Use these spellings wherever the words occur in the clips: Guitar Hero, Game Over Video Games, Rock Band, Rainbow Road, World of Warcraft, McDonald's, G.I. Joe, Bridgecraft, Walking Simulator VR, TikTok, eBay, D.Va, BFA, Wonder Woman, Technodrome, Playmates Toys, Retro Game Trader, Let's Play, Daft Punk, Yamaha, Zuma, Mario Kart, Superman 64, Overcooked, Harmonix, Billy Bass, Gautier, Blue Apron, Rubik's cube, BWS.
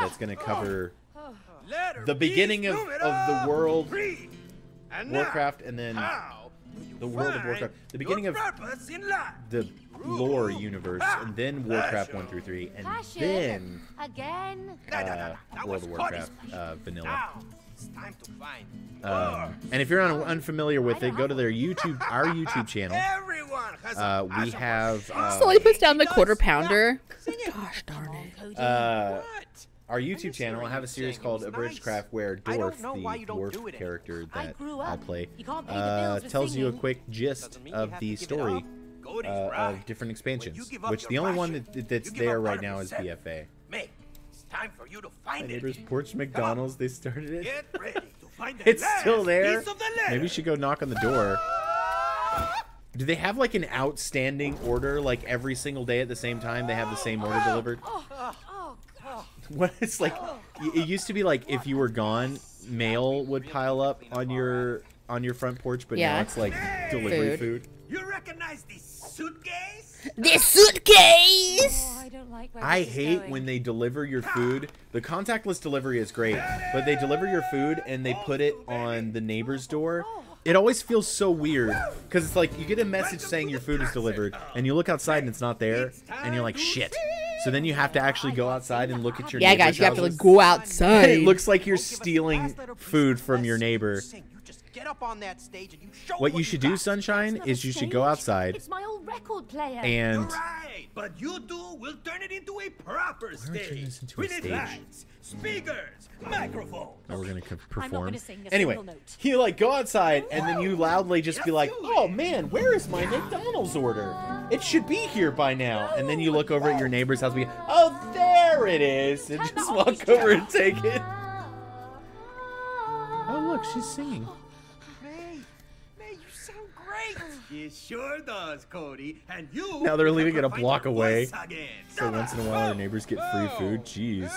that's going to cover the beginning of the World of Warcraft and then the World of Warcraft. The beginning of the lore universe and then Warcraft 1 through 3 and then World of Warcraft vanilla. And if you're unfamiliar with it, go to their YouTube, our YouTube channel. We have. Slowly puts down the quarter pounder. Gosh darn it. Our YouTube channel, I have a series called Bridgecraft where Dwarf, the dwarf character that I play, tells you a quick gist of the story of different expansions, which the only one that's there right now is BFA. Time for you to find my neighbor's porch McDonald's. They started it. Get ready to find the it's still there. Maybe you should go knock on the door. Do they have like an outstanding order like every single day at the same time? They have the same order delivered. What it's like? It used to be like if you were gone, mail would pile up on your front porch, but now it's like delivery food. You recognize this suitcase? This suitcase. Oh, I don't like where I hate going. When they deliver your food. The contactless delivery is great, but they deliver your food and they put it on the neighbor's door. It always feels so weird because it's like you get a message saying your food is delivered, and you look outside and it's not there, and you're like, shit. So then you have to actually go outside and look at your neighbor's guys, you have to like, go outside. It looks like you're stealing food from your neighbor. Get up on that stage and you show what you should do, Sunshine, is you should go outside. It's my old record player. And right, but you do will turn it into a proper stage. We need lights, speakers, microphones. Now we're gonna perform. Anyway, you like go outside and then you loudly just be like, "Oh man, where is my McDonald's order? It should be here by now." And then you look over at your neighbor's house and be, "Oh, there it is," and just walk over and take it. Oh look, she's singing. He sure does, Cody. And you now they're leaving it a block away. So once in a while, our neighbors get free food. Jeez.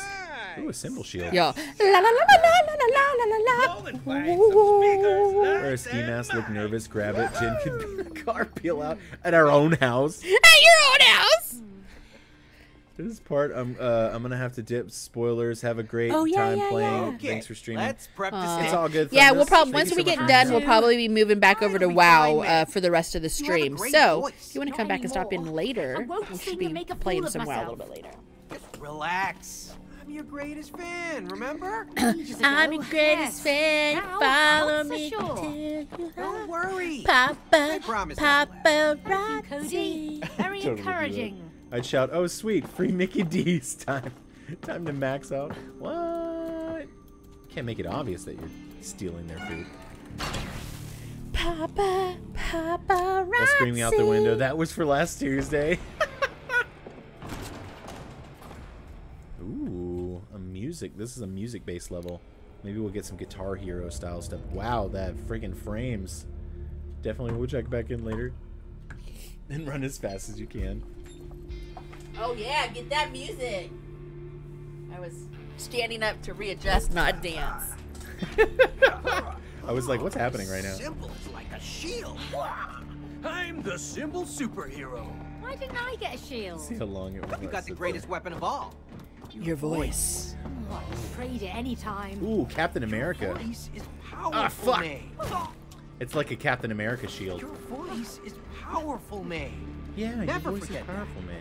Ooh, a cymbal shield. Yeah. La la la la la la la la la. Wear a ski mask, look nervous, grab it, Jen can be in the car, peel out at our own house. At your own house. This part, I'm gonna have to dip. Spoilers. Have a great time playing. Yeah. Okay. Thanks for streaming. Let's prep this. It's all good. Yeah, we'll probably once we get done, we'll probably be moving back over to WoW for the rest of the stream. So if you want to come back and stop in later, we should be playing some WoW a little bit later. Just relax. I'm your greatest fan. Remember? I'm your greatest fan. Follow me. Don't worry. Papa, Cody, very encouraging. I'd shout, "Oh sweet, free Mickey D's time! Time to max out." What? Can't make it obvious that you're stealing their food. Papa, Papa, Roxy. Screaming out the window. That was for last Tuesday. Ooh, a music. This is a music-based level. Maybe we'll get some Guitar Hero style stuff. Wow, that friggin' frames. Definitely, we'll check back in later. And run as fast as you can. Oh yeah, get that music. I was standing up to readjust, not dance. I was like, what's happening right now? Symbol is like a shield. I'm the symbol superhero. Why didn't I get a shield? See how long it was. You got the greatest weapon of all. Your voice. I'll trade it any time. Ooh, Captain America. Your voice is powerful, fuck. It's like a Captain America shield. Your voice is powerful, May. Yeah, your voice is powerful, May.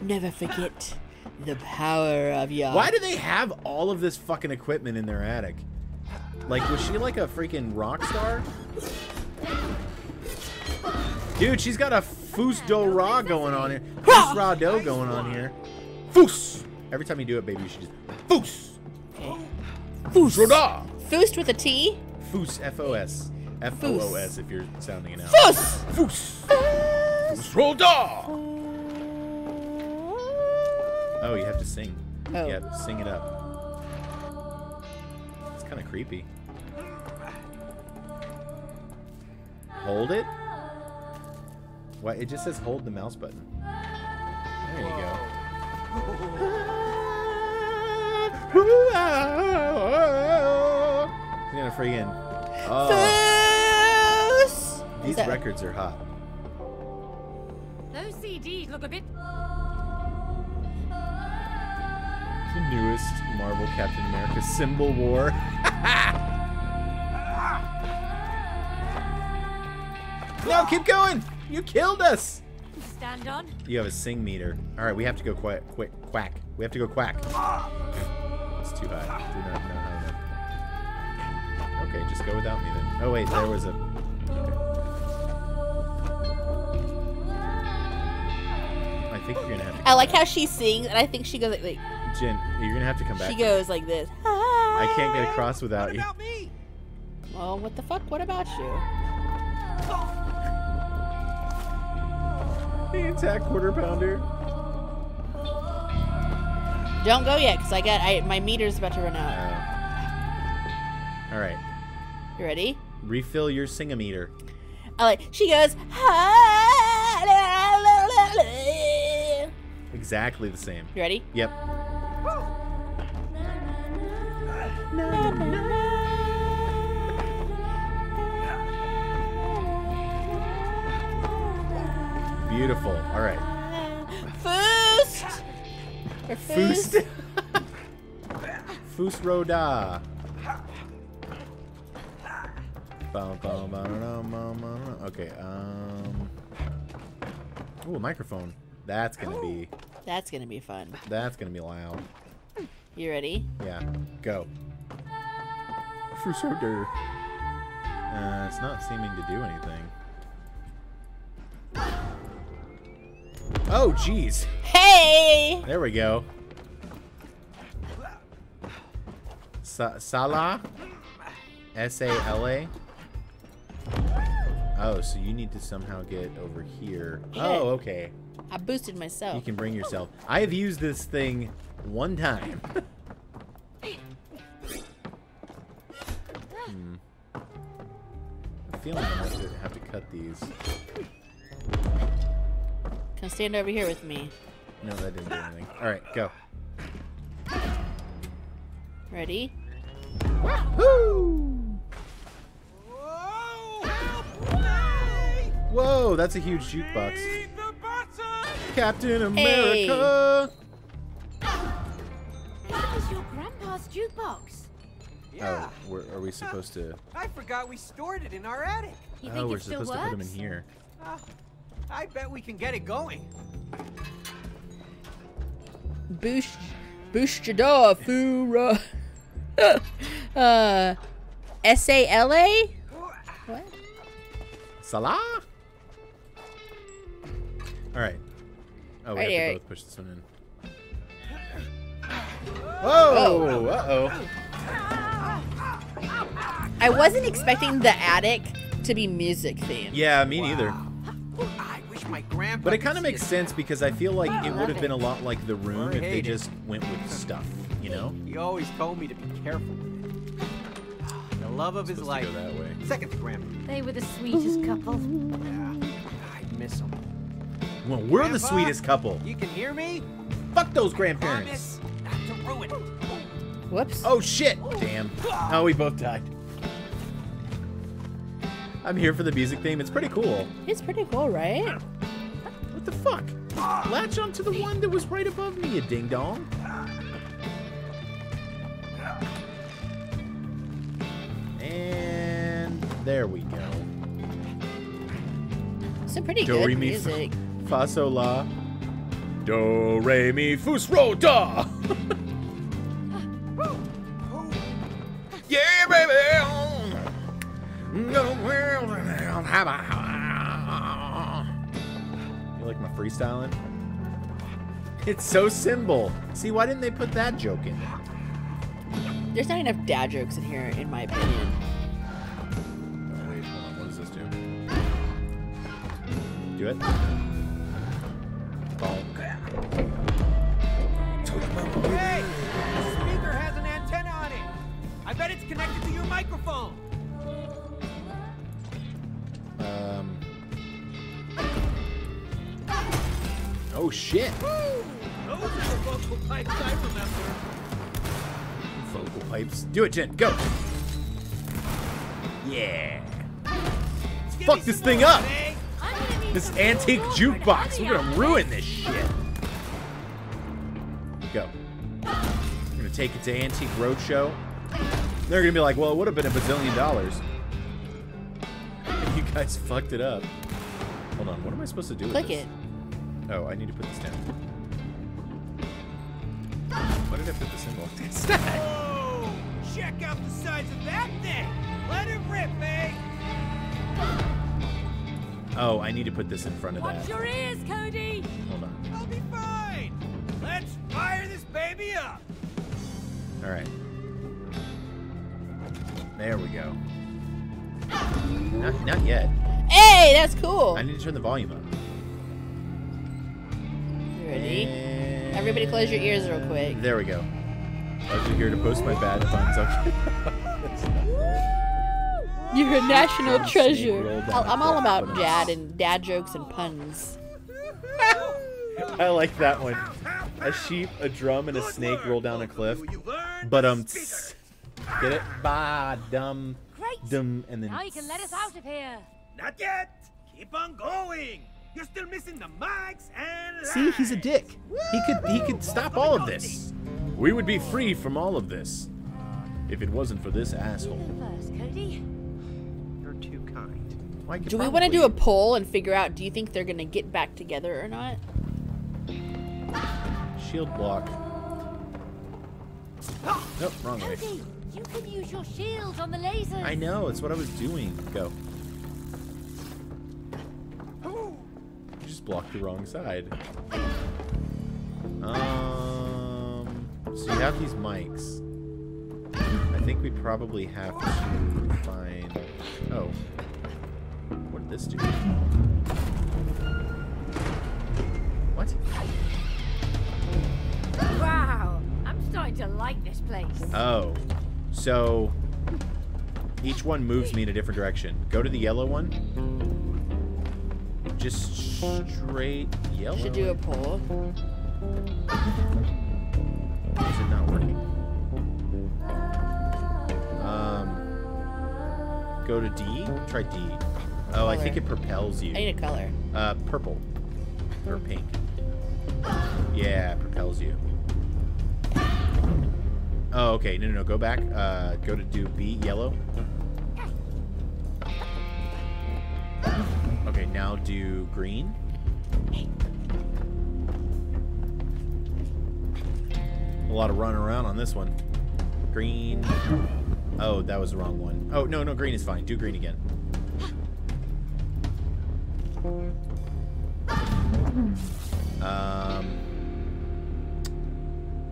Never forget the power of your. Why do they have all of this fucking equipment in their attic? Like, was she like a freaking rock star? Dude, she's got a Fus Do Ra going on here. Fus Ra Do going on here. Fus! Every time you do it, baby, you should just. Fus! Fus! Fus with a T? Fus, F-O-S. F-O-O-S if you're sounding it out. Fus! Fus! Fus Ra Da! Oh, you have to sing. Oh. You have to sing it up. It's kind of creepy. Hold it? Why? It just says hold the mouse button. There you go. You're gonna freaking. Oh. These records are hot. Those CDs look a bit. The newest Marvel Captain America Symbol War. No, keep going! You killed us! Stand on. You have a sing meter. Alright, we have to go quack. We have to go quack. It's too high. Do not know how to. Okay, just go without me then. Oh wait, there was a... Okay. I think you're gonna have to... I like how she sings, and I think she goes like... Jen, you're gonna have to come back. She goes like this. I can't get across without you. What about me? Well, what the fuck? What about you? The attack quarter pounder. Don't go yet, cause my meter's about to run out. All right. You ready? Refill your singometer. I like. She goes. Exactly the same. You ready? Yep. Beautiful. All right. Foost. Or foost. Foost Roda. Okay. Ooh, a microphone. That's gonna be. That's gonna be fun. That's gonna be loud. You ready? Yeah. Go. Foost Roda. It's not seeming to do anything. Oh, jeez. Hey! There we go. Sala? S-A-L-A? Oh, so you need to somehow get over here. Yeah. Oh, okay. I boosted myself. You can bring yourself. I have used this thing one time. I'm feeling I might have to cut these. Now stand over here with me. No, that didn't do anything. Alright, go. Ready? Wahoo! Whoa, that's a huge jukebox. Captain America! Hey. That was your grandpa's jukebox. Yeah. Oh, are we supposed to... I forgot we stored it in our attic. You think we're supposed to put them in here. I bet we can get it going. Boosh Jada Fura. S-A-L-A? What? Salah? Alright. Oh, we have to both push this one in. Whoa! Uh-oh. I wasn't expecting the attic to be music themed. Yeah, me neither. But it kind of makes sense because I feel like it would have been a lot like The Room if they just went with stuff, you know? He always told me to be careful with it. The love of his life. Second to Grandpa. They were the sweetest couple. Yeah, I miss them. Well, we're Grandpa, the sweetest couple. You can hear me? Fuck those grandparents. I promise not to ruin it. Whoops. Oh, shit. Damn. Oh, we both died. I'm here for the music theme. It's pretty cool. It's pretty cool, right? What the fuck? Latch onto the one that was right above me, you ding dong. And there we go. Some pretty good music. Fa so la. Do re mi fus ro da. Yeah, baby. No You like my freestyling? It's so simple. See, why didn't they put that joke in? There's not enough dad jokes in here, in my opinion. Oh, wait, hold on. What does this do? Do it. Bonk. Hey! The speaker has an antenna on it. I bet it's connected to your microphone. Oh shit! Those are the vocal pipes I remember. Vocal pipes. Do it, Jen. Go. Yeah. Fuck this thing up. This antique jukebox. We're gonna ruin this shit. Go. We're going to take it to Antique Roadshow. They're going to be like, well, it would have been $1 bazillion. You guys fucked it up. Hold on, what am I supposed to do with this? Click it. Oh, I need to put this down. Why did I put this in Walking Stack? Oh, check out the size of that thing! Let it rip, eh? Oh, I need to put this in front of that. Watch your ears, Cody! Hold on. I'll be fine! Let's fire this baby up! Alright. There we go. Not yet. Hey, that's cool. I need to turn the volume up. You ready? And everybody close your ears real quick. There we go. I was here to post my bad puns. Okay. You're a national treasure. I'm all about dad and dad jokes and puns. I like that one. A sheep, a drum, and a snake roll down a cliff. But get it? Ba dum. Dum, and then now you can let us out of here. Not yet. Keep on going. You're still missing the mics and lines. See, he's a dick. He could stop all of this. We would be free from all of this if it wasn't for this asshole. You're too kind. Well, do we want to do a poll and figure out? Do you think they're gonna get back together or not? Shield block. Nope, wrong way. Cody. You can use your shield on the lasers. I know, it's what I was doing. Go. You just blocked the wrong side. So you have these mics. I think we probably have to find... Oh. What did this do? What? Wow. I'm starting to like this place. Oh. So, each one moves me in a different direction. Go to the yellow one. Just straight yellow. Should do a poll. Is it not working? Go to D. Try D. Oh, color. I think it propels you. I need a color. Purple. Or pink. Yeah, it propels you. Oh, okay. No, no, no. Go back. Go to do B, yellow. Okay, now do green. A lot of running around on this one. Green. Oh, that was the wrong one. Oh, no, no. Green is fine. Do green again.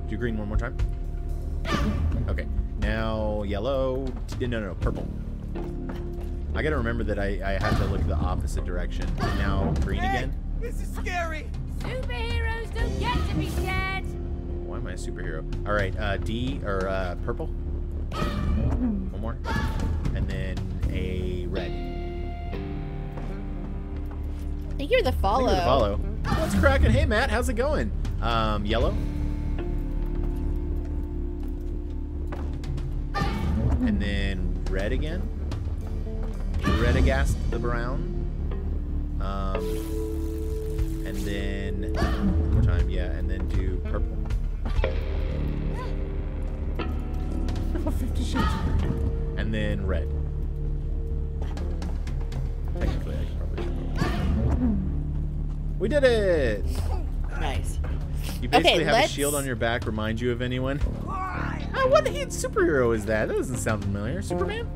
Do green one more time. Okay, now yellow. No, no, no, purple. I gotta remember that I have to look the opposite direction. And now green again. This is scary. Superheroes don't get to be scared. Why am I a superhero? All right, D or purple. One more, and then a red. I think you're the follow. You're the follow. What's cracking? Hey, Matt, how's it going? Yellow. And then red again. Redagast the brown. And then one more time, yeah, and then do purple. Oh, 50 shades. And then red. Technically, I could probably do purple. We did it! Nice. You basically have a shield on your back, remind you of anyone. Oh, what superhero is that? That doesn't sound familiar. Superman?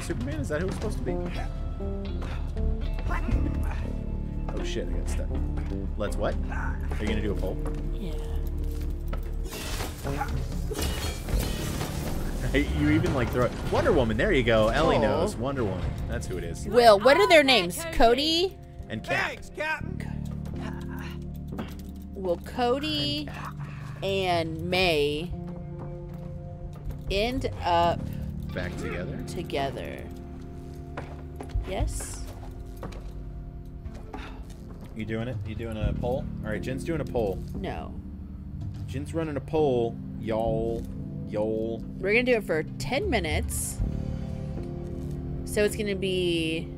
Superman? Is that who it's supposed to be? Oh shit, I got stuck. Let's what? Are you gonna do a poll? Yeah. You even like throw it. Wonder Woman, there you go. Ellie knows. Wonder Woman. That's who it is. Will, what are their names? Cody? And Cap. Thanks, Captain. Will Cody and May end up back together. Yes. You doing it? You doing a poll? All right, Jen's doing a poll. No. Jen's running a poll, y'all. Y'all. We're gonna do it for 10 minutes. So it's gonna be.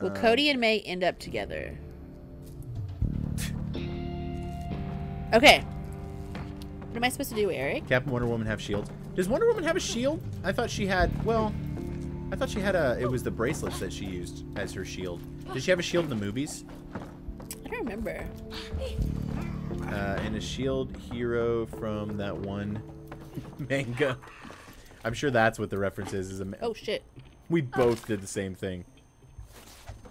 Will Cody and May end up together? Okay. What am I supposed to do, Eric? Captain Wonder Woman have shields? Does Wonder Woman have a shield? I thought she had, well, I thought she had a, it was the bracelets that she used as her shield. Did she have a shield in the movies? I don't remember. And a shield hero from that one manga. I'm sure that's what the reference is a oh, shit. We both did the same thing.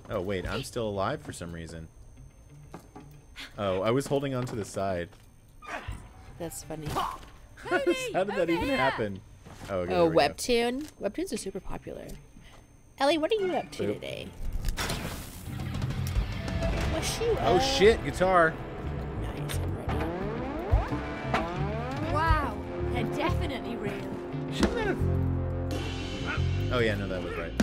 Oh, wait, I'm still alive for some reason. Oh, I was holding on to the side. That's funny. How did that even happen? Oh, okay, oh, Webtoon. Webtoons are super popular. Ellie, what are you up to today? Oh, shit, guitar. Nice, I'm ready. Wow, they're definitely real. Shouldn't that have... Oh, yeah, no, that was right.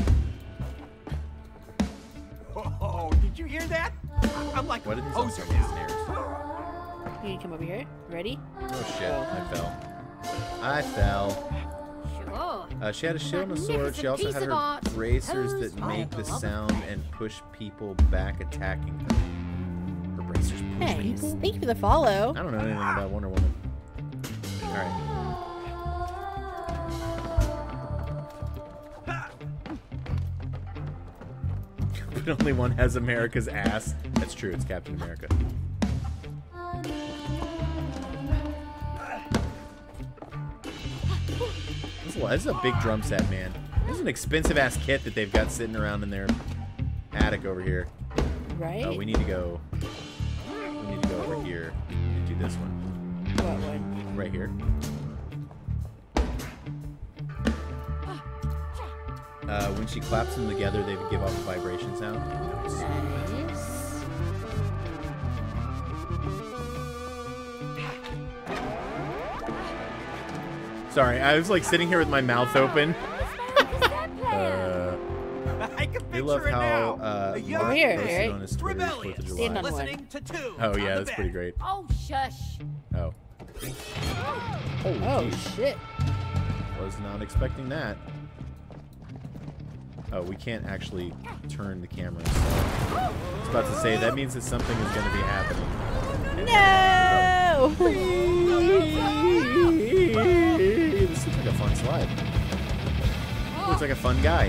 Oh, did you hear that? I'm like, what did these also be snares? Can you come over here? Ready? Oh, shit. I fell. I fell. Sure. She had a shield and a sword. She also had her bracers that make the sound and push people back attacking them. Her bracers push people? Thank you for the follow. I don't know anything about Wonder Woman. All right. But only one has America's ass. That's true, it's Captain America. This is a big drum set, man. This is an expensive-ass kit that they've got sitting around in their attic over here. Right? Oh, we need to go... We need to go over here and do this one. What one? Right here. When she claps them together, they give off a vibration sound. Nice. Sorry, I was like sitting here with my mouth open. I can picture it now. Over here, right? Rebellious. Listening to two. Oh yeah, that's pretty great. Oh shush. Oh. Oh shit. Was not expecting that. Oh, we can't actually turn the camera. So I was about to say, that means that something is going to be happening. No! This looks like a fun slide. Looks like a fun guy.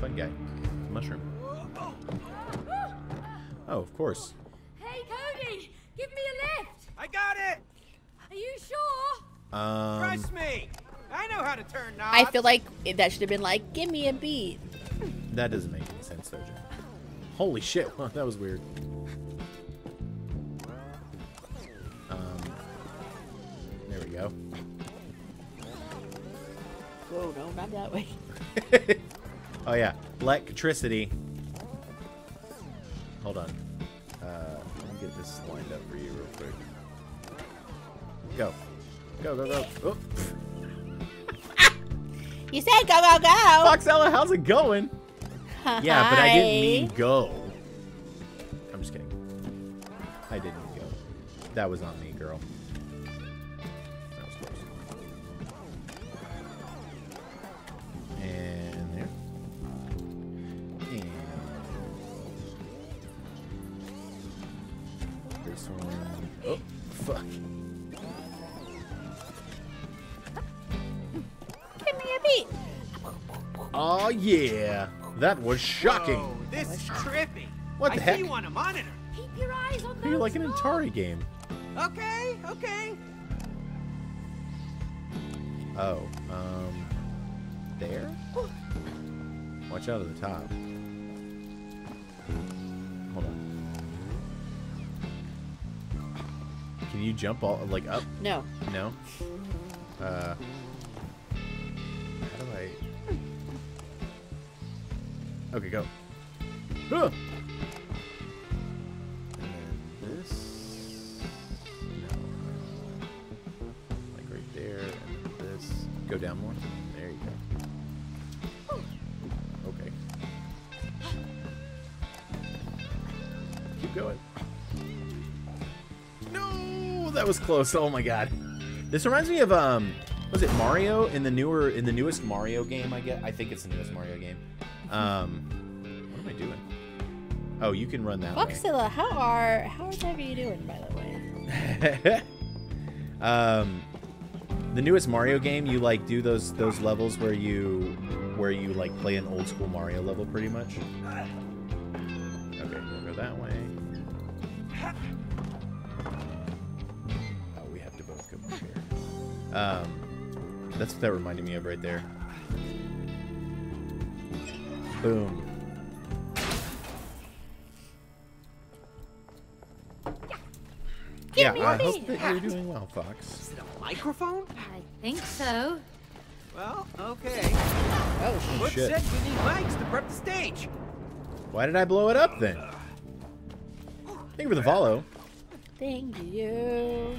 Fun guy. Mushroom. Oh, of course. Hey, Cody! Give me a lift! I got it! Are you sure? Trust me! I know how to turn knobs. I feel like that should have been like, give me a beat. That doesn't make any sense, though, Jim. Holy shit, well, that was weird. There we go. Whoa, no, not that way. Oh, yeah. Electricity. Hold on. Let me get this lined up for you real quick. Go. Go, go, go. Oh. You said go, go, go! Foxella, how's it going? Hi. Yeah, but I didn't mean go. I'm just kidding. I didn't mean go. That was on me, girl. That was close. And there. And... This one. Oh, fuck. Oh yeah, that was shocking. Whoa, this is trippy. What the heck? I see you on a monitor. Keep your eyes on those. You're like an Atari game. Okay, okay. Oh, there. Watch out at the top. Hold on. Can you jump all like up? No. No. How do I? Okay, go. Huh. And this. No. Like right there. And this. Go down more. There you go. Okay. Keep going. No! That was close. Oh my god. This reminds me of, was it Mario in the newer, in the newest Mario game, I guess? I think it's the newest Mario game. What am I doing? Oh, you can run that way. Foxilla, how are you doing, by the way? The newest Mario game, you like do those levels where you like play an old school Mario level pretty much. Okay, we'll go that way. Oh, we have to both go up here. That's what that reminded me of right there. Boom. Yeah, I hope that you're doing well, Fox. Is it a microphone? I think so. Well, okay. Oh, what shit. Said we need mics to prep the stage? Why did I blow it up then? Thank you for the follow. Thank you.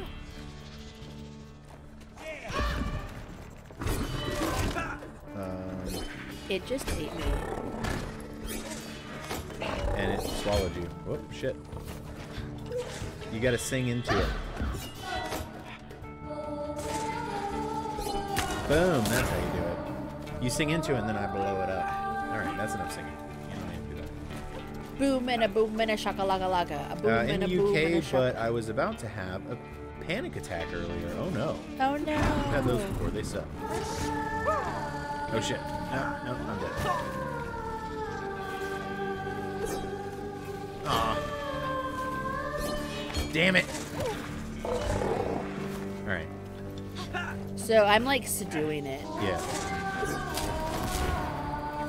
It just ate me. And it swallowed you. Oh, shit. You gotta sing into it. Boom, that's how you do it. You sing into it and then I blow it up. Alright, that's enough singing. You don't need to do that. Boom and a shakalaka-laka. A boom and a boom. In the UK, but I was about to have a panic attack earlier. Oh no. Oh no. I've had those before, they suck. Oh shit. No, I'm dead. Aw. Damn it! Alright. So I'm like subduing it. Yeah.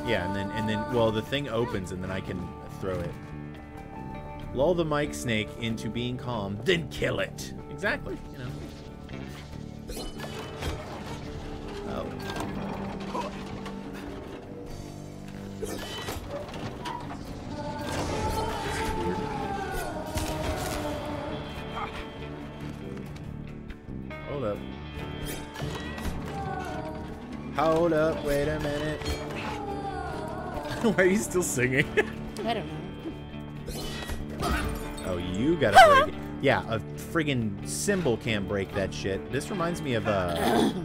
Yeah, and then well the thing opens and then I can throw it. Lull the mic snake into being calm, then kill it. Exactly, you know. Oh. Hold up, wait a minute. Why are you still singing? I don't know. Oh, you gotta break it. Yeah, a friggin' cymbal can't break that shit. This reminds me of, the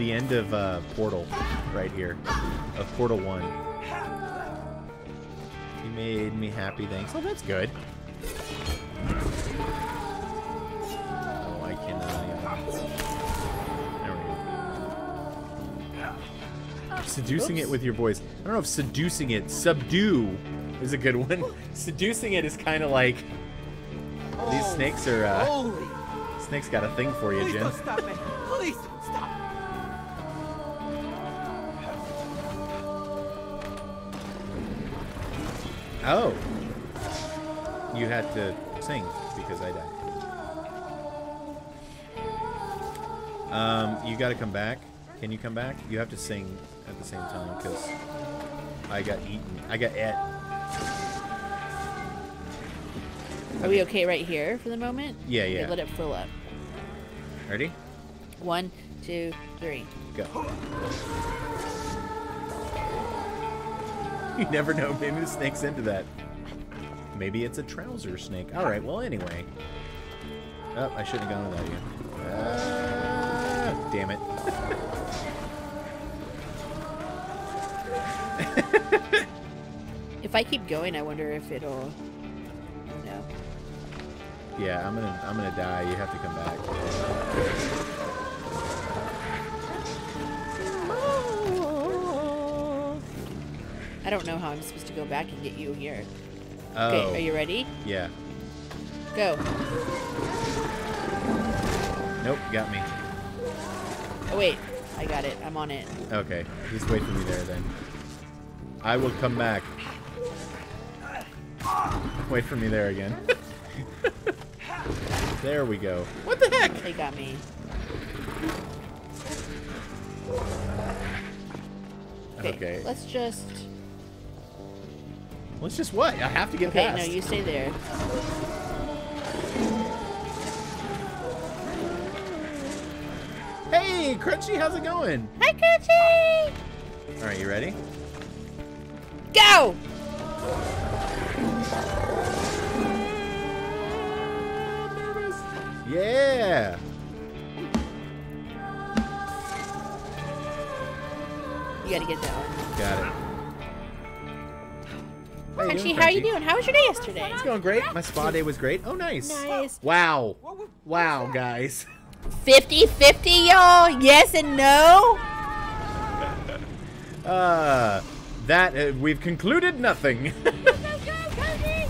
end of, Portal, right here. Of Portal 1. You made me happy, thanks. Oh, that's good. Oh, I can, Seducing Oops. It with your voice. I don't know if seducing it, subdue, is a good one. Seducing it is kind of like these snakes are. Snakes got a thing for you, Jim. Please don't stop me! Please don't stop. Oh, you had to sing because I died. You got to come back. Can you come back? You have to sing at the same time because I got eaten. I got et. Are we okay right here for the moment? Yeah, yeah. Okay, let it fill up. Ready? 1, 2, 3. Go. You never know. Maybe the snake's into that. Maybe it's a trouser snake. All right. Well, anyway. Oh, I shouldn't have gone without you. Damn it. If I keep going, I wonder if it'll. No. Yeah, I'm gonna die. You have to come back. I don't know how I'm supposed to go back and get you here. Oh. Okay, are you ready? Yeah. Go. Nope, got me. Oh wait, I got it. I'm on it. Okay, just wait for me there then. I will come back. Wait for me there again. There we go. What the heck? They got me. Okay. Let's just what? I have to get past. Okay, no, you stay there. Hey, Crunchy, how's it going? Hi, Crunchy! All right, you ready? Go! Yeah! You gotta get that one. Got it. Crunchy, how you doing? How was your day yesterday? It's going great. My spa day was great. Oh, nice. Nice. Wow. Wow, guys. 50-50, y'all. Yes and no. We've concluded nothing.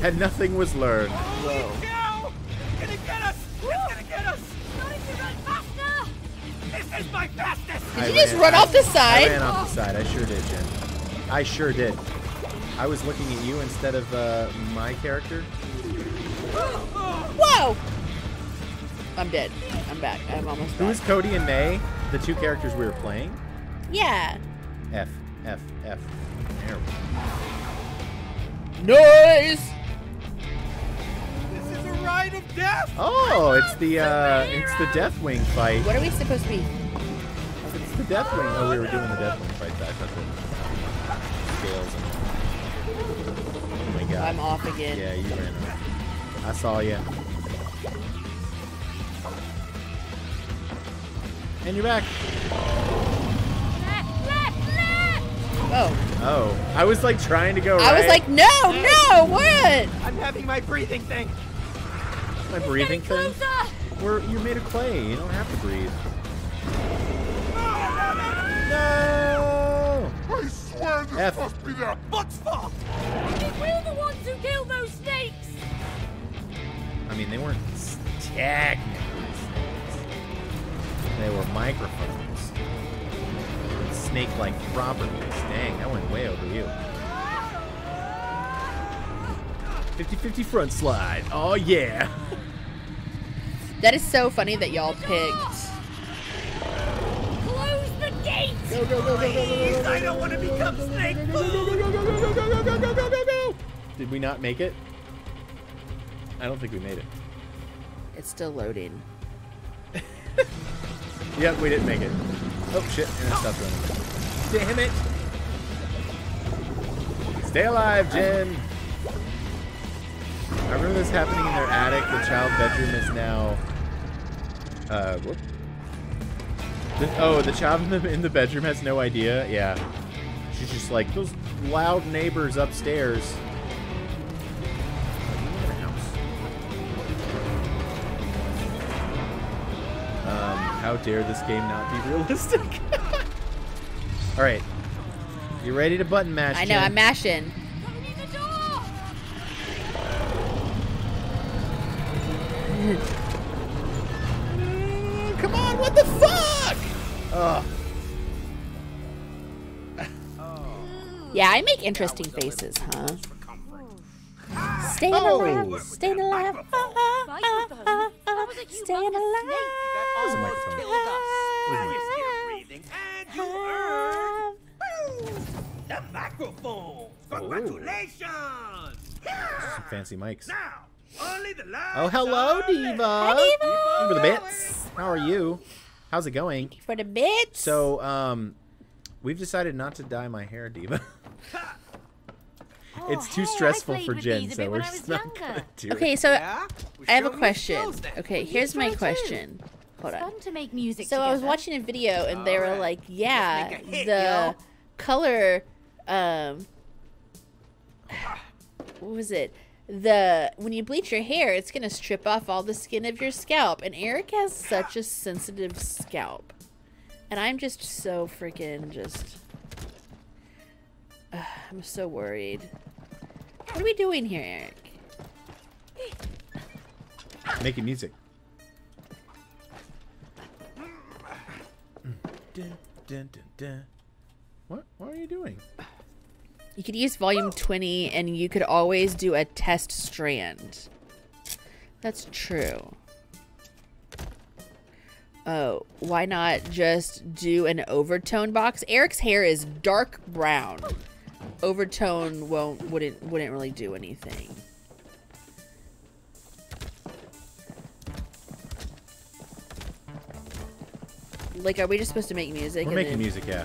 And nothing was learned. Oh, no. It's gonna get us. It's gonna get us. This is my fastest. Did you just run off the side? I ran off the side. I sure did, Jen. I sure did. I was looking at you instead of my character. Whoa! I'm dead. I'm back. I'm almost back. Who's Cody and May? The two characters we were playing? Yeah. F, F, F. There we go. Nice! This is a ride of death! Oh, it's the Deathwing fight. What are we supposed to be? It's the Deathwing. Oh, we were doing the Deathwing fight back up there. Scales and oh my god. I'm off again. Yeah, you ran off. I saw you. And you're back. Oh. Oh. I was like trying to go right. I was like, no, no, what? I'm having my breathing thing. My breathing thing? You're made of clay. You don't have to breathe. No! I swear this must be their butt's fault. I think we're the ones who killed those snakes. I mean, they weren't technically snakes. They were microphones. Snake like properties. Dang, that went way over you. 50-50 front slide. Oh, yeah. That is so funny that y'all picked. Close the gate! Go, go, go, go, go, go, go. I don't want to become snake. Go. Did we not make it? I don't think we made it. It's still loading. Yep, we didn't make it. Oh shit, and it stopped running. Damn it! Stay alive, Jen! I remember this happening in their attic. The child bedroom is now... whoop. The child in the bedroom has no idea? Yeah. She's just like, those loud neighbors upstairs. How dare this game not be realistic? All right, you ready to button mash? I know, Jen? I'm mashing. I need the door. Come on, what the fuck? Yeah, I make interesting faces, huh? Staying alive, staying alive, staying alive. The microphone. Congratulations. Some fancy mics. Now, only the last. Oh, hello, D.Va. Thank you for the bits. How are you? How's it going? Thank you for the bits. So, we've decided not to dye my hair, D.Va. It's too stressful for Jen, so we're just not gonna do it. Okay, so I have a question. Okay, here's my question. Hold on. So I was watching a video, and they were like, yeah, the color, what was it? When you bleach your hair, it's gonna strip off all the skin of your scalp. And Eric has such a sensitive scalp. And I'm just so freaking I'm so worried. What are we doing here, Eric? Making music. Dun, dun, dun, dun. What are you doing? You could use volume 20 and you could always do a test strand. That's true. Oh, why not just do an overtone box? Eric's hair is dark brown. Overtone wouldn't really do anything. Like, are we just supposed to make music? We're making music, yeah.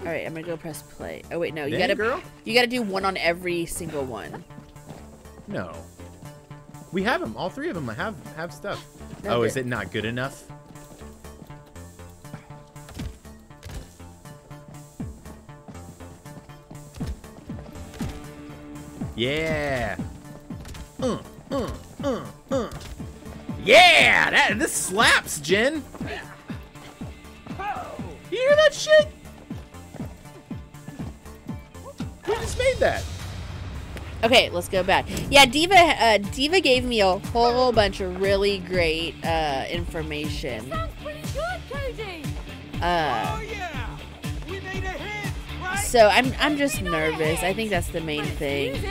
All right, I'm gonna go press play. Oh wait, no, you gotta do one on every single one. No, we have them. All three of them have stuff. Oh, is it not good enough? Yeah. Yeah, this slaps, Jen. You hear that shit? Who just made that? Okay, let's go back. Yeah, D.Va gave me a whole bunch of really great information. That sounds pretty good, KD. Oh yeah, we made a hit, right? So I'm just nervous. I think that's the main thing.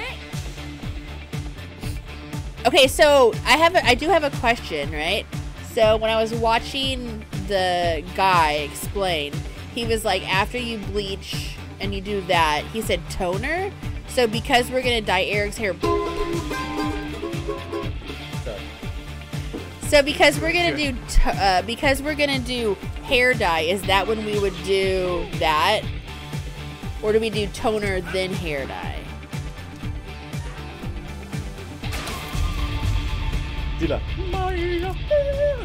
Okay, so I do have a question, right? So when I was watching the guy explain, he was like, after you bleach and you do that, he said toner. So because we're gonna dye Eric's hair. So because we're gonna do hair dye, is that when we would do that, or do we do toner then hair dye?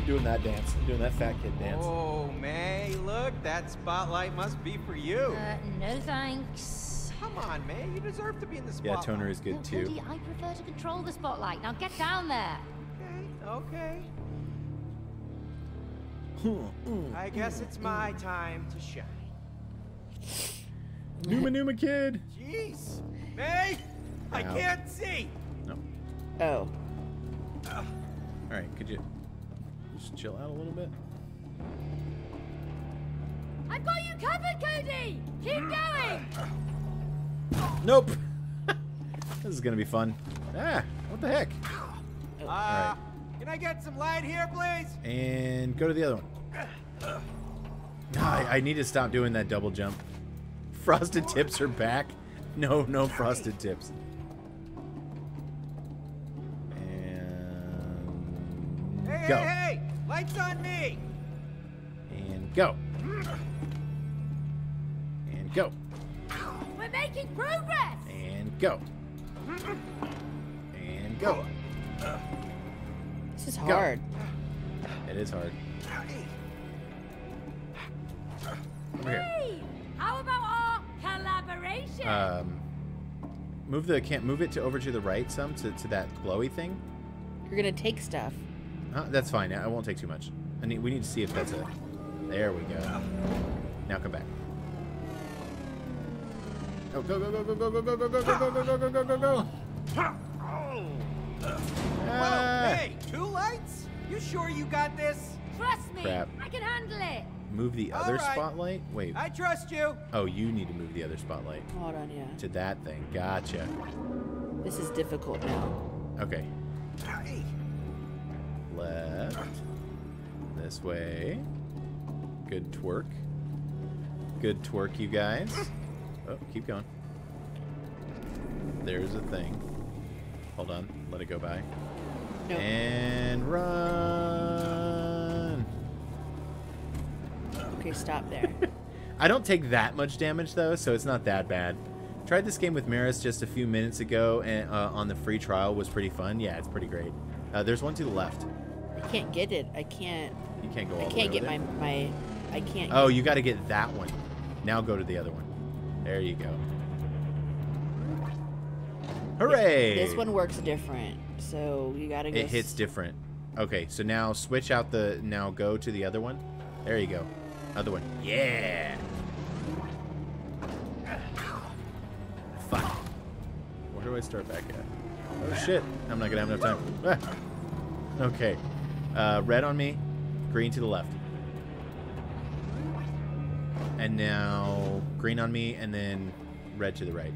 Doing that dance, doing that fat kid dance. Oh May, look, that spotlight must be for you. No thanks. Come on, May, you deserve to be in the spotlight. Yeah, toner is good too. Woody, I prefer to control the spotlight. Now get down there. Okay. I guess it's my time to shine. Numa kid. Jeez, May, I can't see. No. Oh. All right, could you just chill out a little bit? I've got you covered, Cody! Keep going! Nope! This is gonna be fun. Ah, what the heck? All right. Can I get some light here, please? And go to the other one. I need to stop doing that double jump. Frosted tips are back. No, no frosted tips. Go. Hey, hey, lights on me. And go. And go. We're making progress. And go. And go. This is hard. Go. It is hard. Over here. Hey, how about our collaboration? Move it over to the right some to that glowy thing. You're gonna take stuff. That's fine. I won't take too much. We need to see if that's a... There we go. Now come back. Go, go, go, go, go, go, go, go, go, go, go, go, go, go, go, go. Hey, two lights? You sure you got this? Trust me. Crap. I can handle it. Move the other spotlight? Wait. I trust you. Oh, you need to move the other spotlight. Hold on, yeah. To that thing. Gotcha. This is difficult now. Okay. Hey. Left. This way. Good twerk. Good twerk, you guys. Oh, keep going. There's a thing. Hold on. Let it go by. Nope. And run. Okay, stop there. I don't take that much damage, though, so it's not that bad. Tried this game with Maris just a few minutes ago and on the free trial. Was pretty fun. Yeah, it's pretty great. There's one to the left. I can't get it. I can't. You can't go all the way over there. I can't get my... I can't... Oh, you got to get that one. Now go to the other one. There you go. Hooray! This one works different. So you got to go... It hits different. Okay, so now switch out the... Now go to the other one. There you go. Other one. Yeah! Fuck. Where do I start back at? Oh shit, I'm not gonna have enough time. Okay, red on me, green to the left. And now green on me and then red to the right.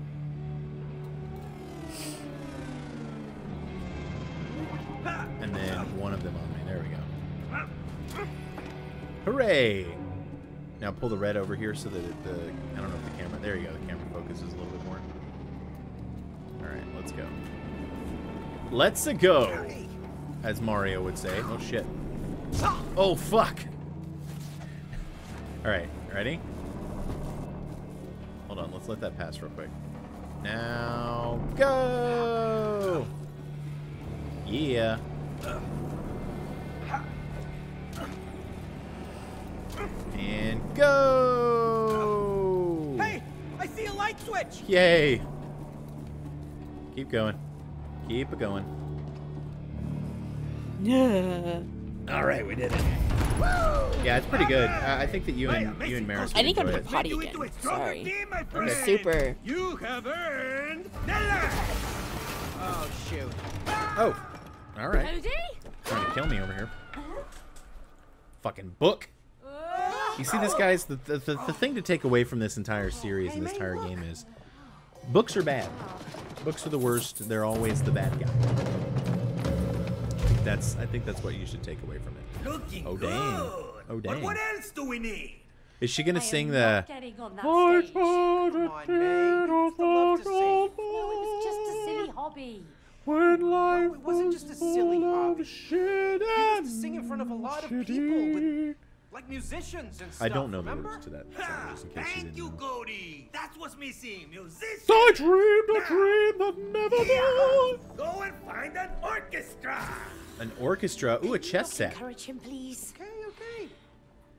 And then one of them on me, there we go. Hooray! Now pull the red over here so that the, I don't know if the camera, there you go, the camera focuses a little bit more. All right, let's go. Let's go, as Mario would say. Oh shit! Oh fuck! All right, ready? Hold on, let's let that pass real quick. Now go! Yeah. And go! Hey, I see a light switch! Yay! Keep going. Keep it going. Yeah. All right, we did it. Yeah, it's pretty good. I think that you and Maris. I think I'm gonna potty again. Sorry. I'm super. You have earned. Oh shoot. Oh. All right. Trying to kill me over here. Fucking book. You see, this guy's the thing to take away from this entire series and this entire game is books are bad. Books are the worst. They're always the bad guy. I think that's what you should take away from it. Looking oh damn! Good. Oh damn! But what else do we need? Is she gonna sing the? I don't know the words to that. Thank you, Gautier. That's what's missing. Musicians. I dreamed a dream that never died. Go and find an orchestra. An orchestra? Ooh, a chess set. Encourage him, please. Okay, okay.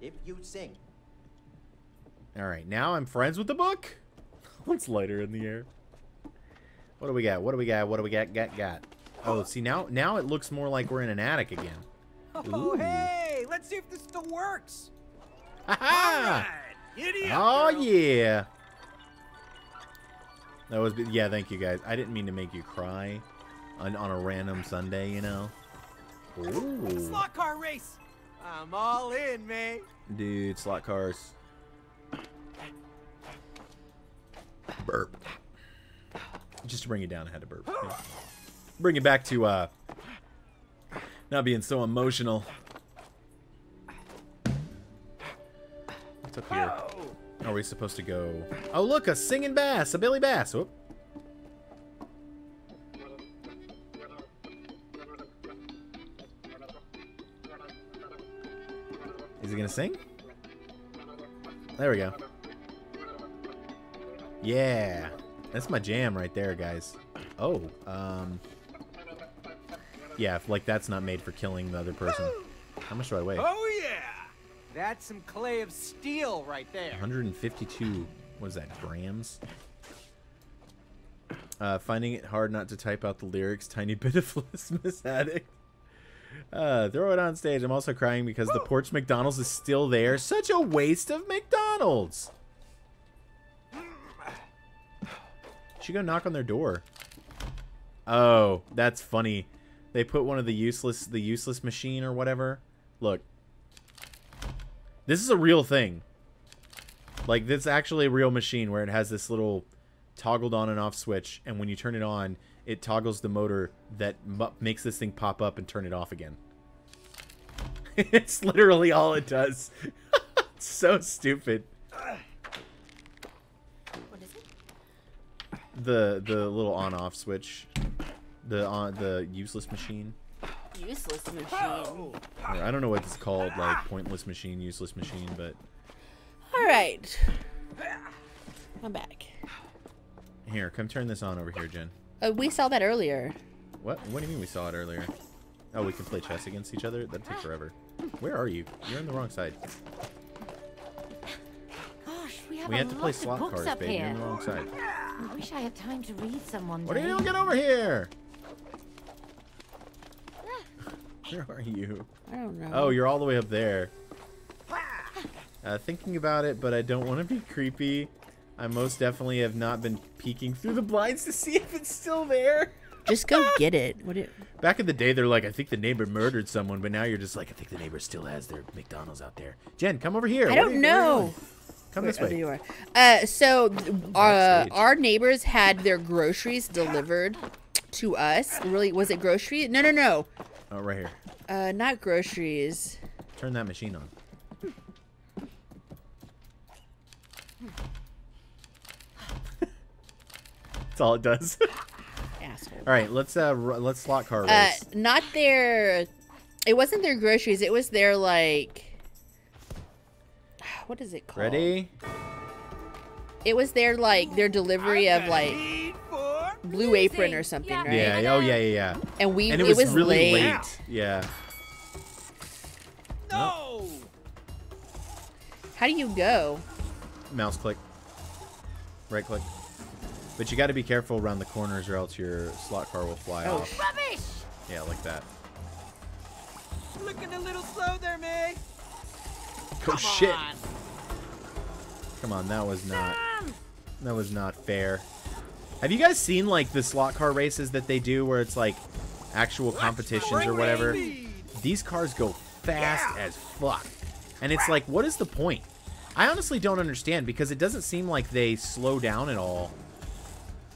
If you sing. All right, now I'm friends with the book. What's lighter in the air? What do we got? What do we got? What do we got? Got. Oh, see now it looks more like we're in an attic again. Oh, hey, let's see if this still works. Ha right, oh girl. Yeah. That was yeah. Thank you guys. I didn't mean to make you cry on a random Sunday, you know. Ooh. Slot car race. I'm all in, mate. Dude, slot cars. Burp. Just to bring it down, I had to burp. Yeah. Bring it back to not being so emotional. What's up here? Are we supposed to go? Oh look, a singing bass, a Billy Bass. Whoop. Is he gonna sing? There we go. Yeah, that's my jam right there, guys. Oh, yeah, if, like that's not made for killing the other person. How much do I weigh? Oh yeah, that's some clay of steel right there. 152. What is that, grams? Finding it hard not to type out the lyrics. Tiny bit of Lismus addict. Throw it on stage. I'm also crying because the porch McDonald's is still there. Such a waste of McDonald's. Should go knock on their door. Oh, that's funny. They put one of the useless machine or whatever. Look. This is a real thing. Like, this is actually a real machine where it has this little toggled on and off switch, and when you turn it on, it toggles the motor that makes this thing pop up and turn it off again. It's literally all it does. It's so stupid. What is it? The little on-off switch. The useless machine. Useless machine. Oh. I don't know what it's called, like pointless machine, useless machine, but. All right. I'm back. Here, come turn this on over here, Jen. We saw that earlier. What? What do you mean we saw it earlier? Oh, we can play chess against each other. That'd take forever. Where are you? You're on the wrong side. Gosh, we had to play slot cards, babe. You're on the wrong side. I wish I had time to read someone. What are you doing? Get over here! Where are you? I don't know. Oh, you're all the way up there. Thinking about it, but I don't want to be creepy. I most definitely have not been peeking through the blinds to see if it's still there. Just go get it. What? Back in the day, they're like, I think the neighbor murdered someone, but now you're just like, I think the neighbor still has their McDonald's out there. Jen, come over here. I don't know. Come this way. Oh, our neighbors had their groceries delivered to us. Really, was it grocery? No, no, no. Oh, right here. Not groceries. Turn that machine on. That's all it does. Asshole. All right, let's slot car race. Not their. It wasn't their groceries. It was their like. What is it called? Ready? It was their like their delivery of like Blue Apron or something, right? Yeah. Oh yeah. And it was really late. Yeah. No. How do you go? Mouse click. Right click. But you got to be careful around the corners, or else your slot car will fly off. Rubbish! Yeah, like that. Looking a little slow there, May. Oh shit! Come on, that was not. That was not fair. Have you guys seen like the slot car races that they do, where it's like actual competitions or whatever? These cars go fast as fuck, and it's like, what is the point? I honestly don't understand, because it doesn't seem like they slow down at all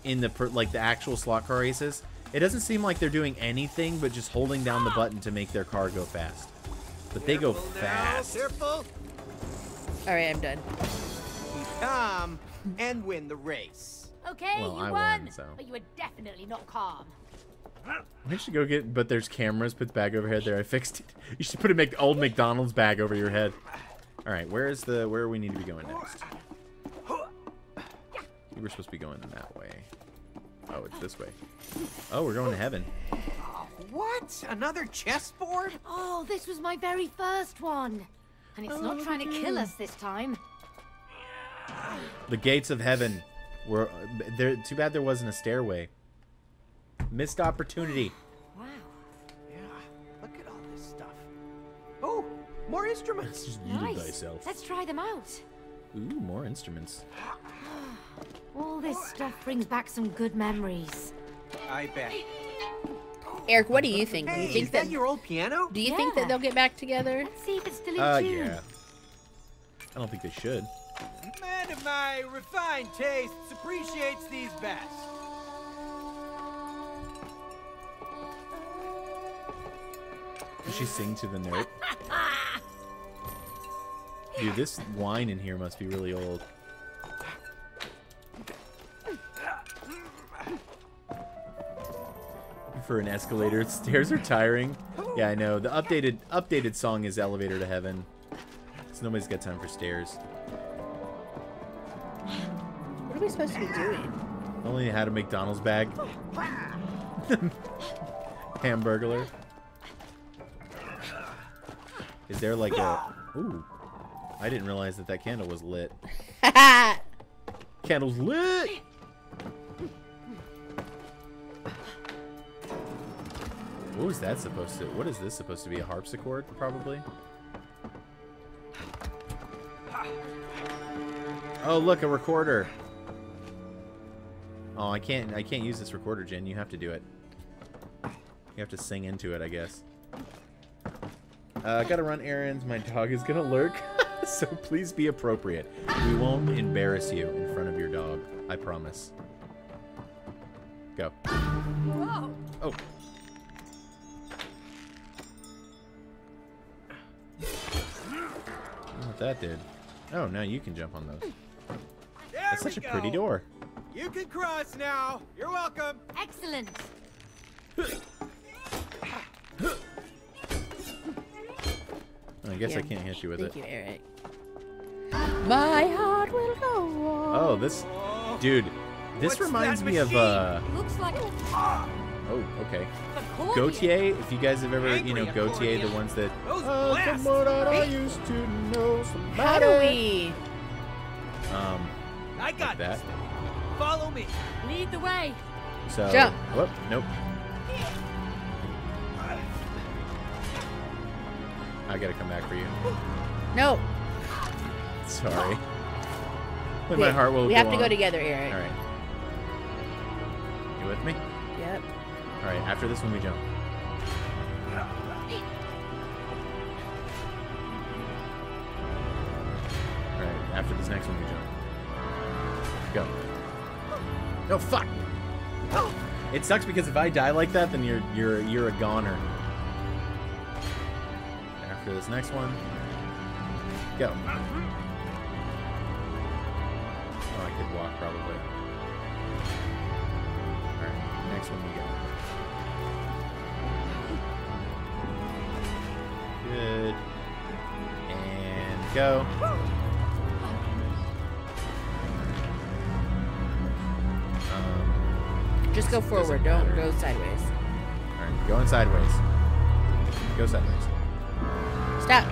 in the the actual slot car races. It doesn't seem like they're doing anything but just holding down the button to make their car go fast. But they go fast. Careful. All right, I'm done. Calm and win the race. Okay, well, you won, so. But you were definitely not calm. We should go get. But there's cameras. Put the bag over head there. I fixed it. You should put a old McDonald's bag over your head. All right, where is the we need to be going next? We were supposed to be going that way. Oh, it's this way. Oh, we're going to heaven. What? Another chessboard? Oh, this was my very first one, and it's not trying to kill us this time. The gates of heaven were there. Too bad there wasn't a stairway. Missed opportunity. Wow. Yeah. Look at all this stuff. Oh, more instruments. Just nice. Thyself. Let's try them out. Ooh, more instruments. All this stuff brings back some good memories. I bet. Eric, what do you think? Hey, do you think that your old piano? Do you think that they'll get back together? Let's see if it's still in tune. Yeah. I don't think they should. A man of my refined tastes appreciates these best. Does she sing to the note? Dude, this wine in here must be really old. For an escalator, stairs are tiring. Yeah, I know. The updated song is Elevator to Heaven. So nobody's got time for stairs. What are we supposed to be doing? Only had a McDonald's bag. Hamburglar. Is there like a... Ooh. I didn't realize that that candle was lit. Candle's lit! What was that supposed to... What is this supposed to be? A harpsichord, probably? Oh, look, a recorder. Oh, I can't use this recorder, Jen. You have to do it. You have to sing into it, I guess. Gotta run errands. My dog is gonna lurk. So please be appropriate. We won't embarrass you in front of your dog. I promise. Go. Whoa. Oh. I don't know what that did. Oh, now you can jump on those. That's such a pretty door. You can cross now. You're welcome. Excellent. I guess I can't hit you with it. Thank you, Eric. My heart will go on. Oh, this... Dude, this reminds me of... Looks like oh, okay. Gautier, if you guys have ever, you know, Gautier, the ones that... from what I used to know somebody. How do we? I got that. Follow me. Lead the way. So, jump. Whoop, nope. I gotta come back for you. No. Sorry. But my heart will. We have to go together, Eric. All right. You with me? Yep. All right. After this one, we jump. All right. After this next one, we jump. Go. No, fuck. It sucks because if I die like that, then you're a goner. After this next one, go. Oh, I could walk probably. All right, next one we go. Good. And go. Just go forward. Don't go sideways. All right, going sideways. Go sideways. Stop.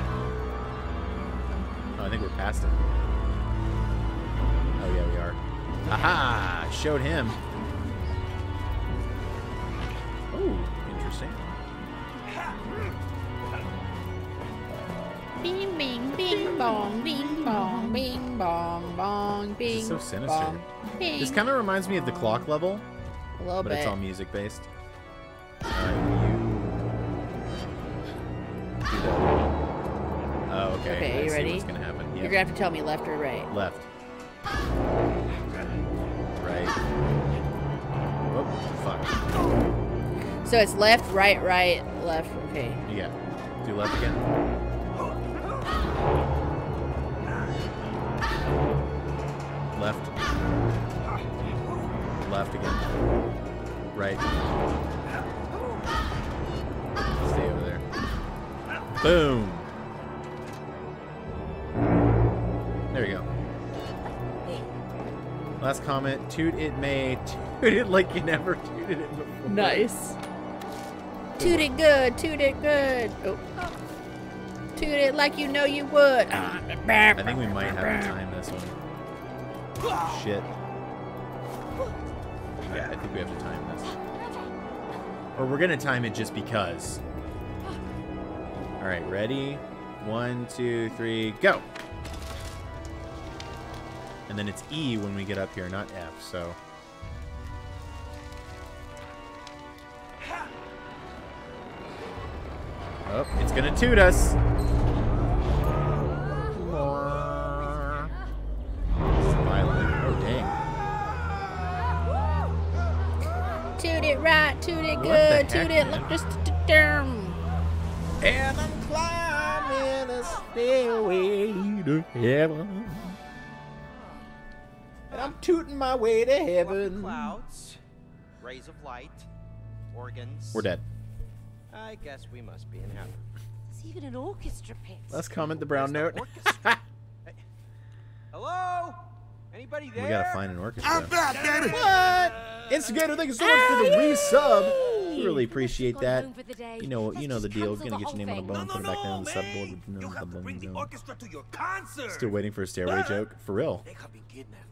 Oh, I think we're past it. Oh, yeah, we are. Aha! Showed him. Oh, interesting. Bing, bing, bing, bong, bing, bong, bong, bing. This is so sinister. Bong, bing. This kind of reminds me of the clock level, a little bit. But it's all music based. Oh, okay. Okay, are you ready? What's gonna happen? Yeah. You're gonna have to tell me left or right. Left. Right. Oh, fuck. So it's left, right, right, left. Okay. Yeah. Do left again. Left. Left again. Right. Stay over there. Boom. There you go. Last comment. Toot it may. Toot it like you never tooted it before. Nice. Toot it good. Toot it good. Oh. Toot it like you know you would. I think we might have to time this one. Shit. Yeah, I think we have to time this. Or we're going to time it just because. All right, ready? 1, 2, 3, go. And then it's E when we get up here, not F, so. Oh, it's gonna toot us. Violent. Oh, dang. Toot it right, toot it good, toot it, look, just down. And I'm climbing a stairway to heaven. And I'm tooting my way to heaven. Clouds, rays of light, organs. We're dead. I guess we must be in heaven. It's even an orchestra pit. Let's comment the brown note. Hello? Anybody there? We gotta find an orchestra. I'm back, daddy. What? Instigator, thank you so much for the resub. Really appreciate that. You know the deal. We're gonna get your name on the bone, put it back down on the subboard. You have to bring the orchestra to your concert. Still waiting for a stairway joke, for real. They have been kidnapped.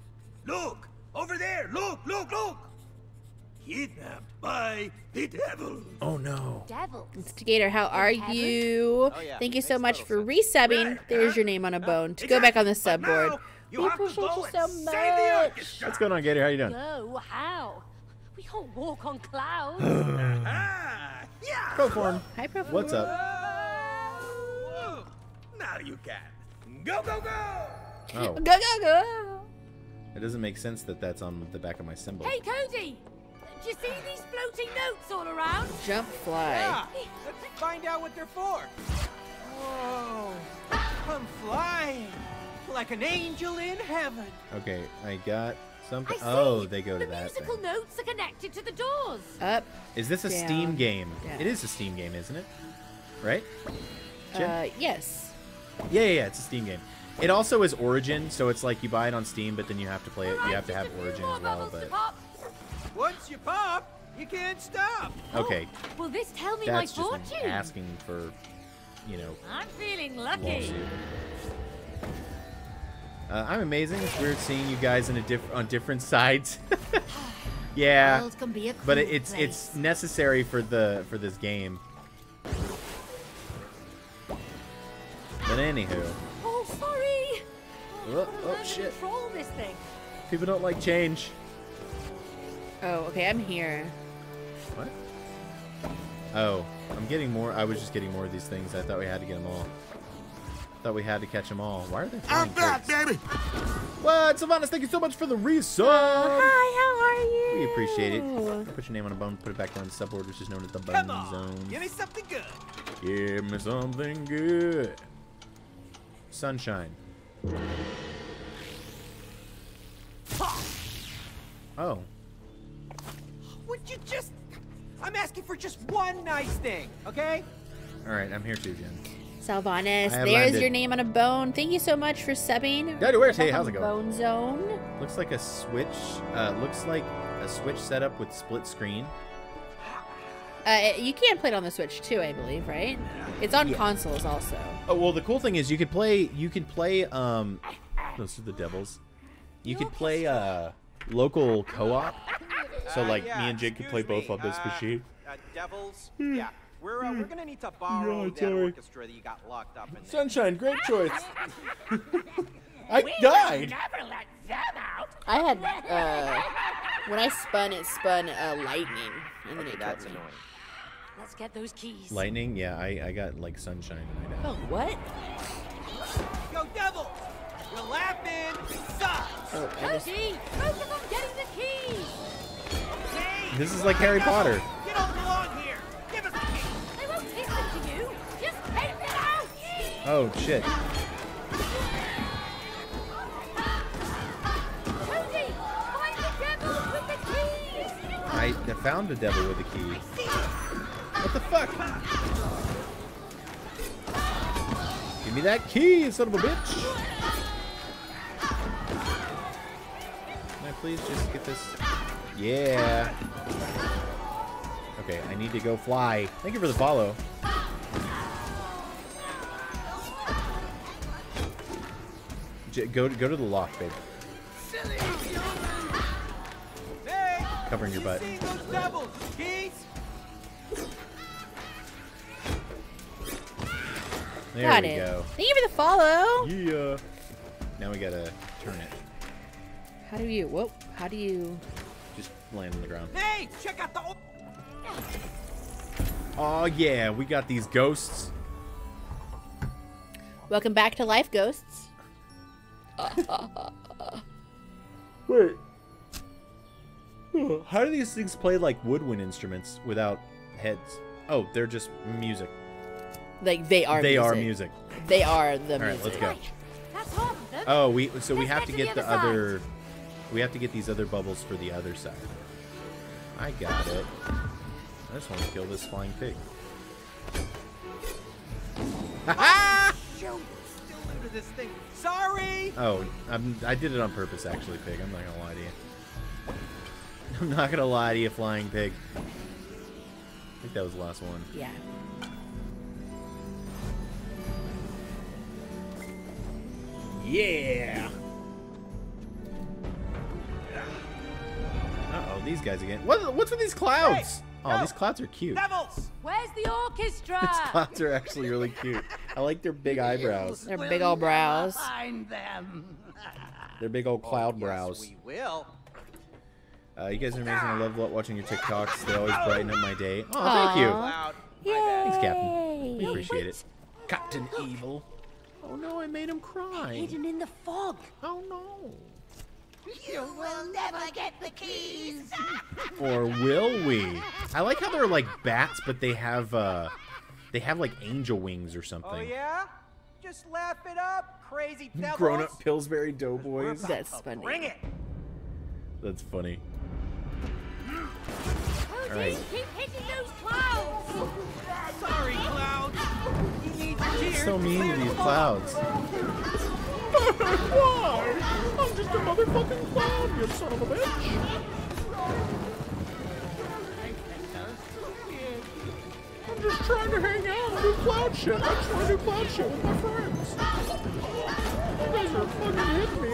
Look! Over there! Look! Look! Look! Kidnapped by the devil! Oh no! Devil! Instigator, how are you? Oh, yeah. Thank you so much for resubbing. There's your name on a bone. To go back on the subboard. We appreciate you so much! What's going on, Gator? How you doing? No, how? We can't walk on clouds! Proform! Hi, Proform! What's up? Now you can! Go, go, go! Oh. Go, go, go! It doesn't make sense that that's on the back of my symbol. Hey, Cody! Do you see these floating notes all around? Jump fly. Yeah, let's find out what they're for. Whoa. I'm flying like an angel in heaven. Okay, I got something. Oh, they go to that thing. The musical notes are connected to the doors. Up. Is this a Steam game? Down. It is a Steam game, isn't it? Right? Yes. Yeah, yeah, yeah, it's a Steam game. It also is Origin, so it's like you buy it on Steam, but then you have to play it. You have to have Origin as well. But once you pop, you can't stop. Okay. Will this tell me my fortune? That's just asking for, you know. I'm feeling lucky. I'm amazing. It's weird seeing you guys in a different sides. Yeah. But it's necessary for this game. But anywho. Oh, oh shit! This thing. People don't like change. Oh, okay, I'm here. What? Oh, I'm getting more. I was just getting more of these things. I thought we had to get them all. Thought we had to catch them all. Why are they? I'm back, baby. What, Sylvanas? Thank you so much for the resub. Hi, how are you? We appreciate it. Put your name on a bone. Put it back on the subboard, which is known as the bone zone. Give me something good. Give me something good. Sunshine. Oh. Would you just... I'm asking for just one nice thing, okay? Alright, I'm here too, Jen. Salvanis, there's your name on a bone. Thank you so much for subbing. Daddy, where's he? How's it going? Bone zone. Looks like a Switch. Looks like a Switch setup with split screen. You can play it on the Switch too, I believe, right? It's on consoles also. Oh well, the cool thing is you could play. You could play. Those are the devils. You could play. local co-op. So like me and Jake could play both on this machine. Devils. Yeah. We're gonna need to borrow that orchestra that you got locked up in. Sunshine, great choice. We died. Never let them out. I had when I spun, it spun lightning, and then it got annoying. Let's get those keys. Lightning, yeah, I got like sunshine. And oh, what? Go Devils! We're laughing. Sucks. Oh, both of them getting the keys. Okay. This is like Harry Potter. You don't belong here. Give us the keys. They won't take them to you. Just take them out. Oh shit. I found the devil with the key. What the fuck? Give me that key, son of a bitch! Can I please just get this? Yeah. Okay, I need to go fly. Thank you for the follow. Go to the lock, babe. Covering your butt. There got we it. Go. Thank you for the follow. Yeah. Now we gotta turn it. How do you? Whoop. How do you? Just land on the ground. Hey, check out the. Oh yeah, we got these ghosts. Welcome back to life, ghosts. Wait. How do these things play like woodwind instruments without heads? Oh, they're just music. Like they are. They are music. They are the. All right, music. Let's go. That's all of them. Oh, we have to get the other. We have to get these other bubbles for the other side. I got it. I just want to kill this flying pig. Ha Still new to this thing. Sorry. Oh, I did it on purpose, actually, pig. I'm not gonna lie to you. I'm not gonna lie to you, flying pig. I think that was the last one. Yeah. Yeah. Uh oh, these guys again. What's with these clouds? Hey, oh, no. These clouds are cute. Devils. Where's the orchestra? These clouds are actually really cute. I like their big eyebrows. Their big old brows. Find them. Their big old cloud brows. Yes, we will. You guys are amazing. I love watching your TikToks. They always brighten up my day. Oh, thank you. Yay. Thanks, Captain. We appreciate it. Captain Evil. Oh, no, I made him cry. Hidden in the fog. Oh, no. You will never get the keys. Or will we? I like how they're like bats, but they have like angel wings or something. Oh, yeah? Just laugh it up, crazy devils. Grown-up Pillsbury Doughboys. That's funny. Bring it. That's funny. All right. Keep hitting those clouds. Sorry, clouds. You need cheer. So mean to these clouds. Why? I'm just a motherfucking cloud, you son of a bitch. I'm just trying to hang out and do cloud shit. I just want to do cloud shit with my friends. You guys are fucking hitting me.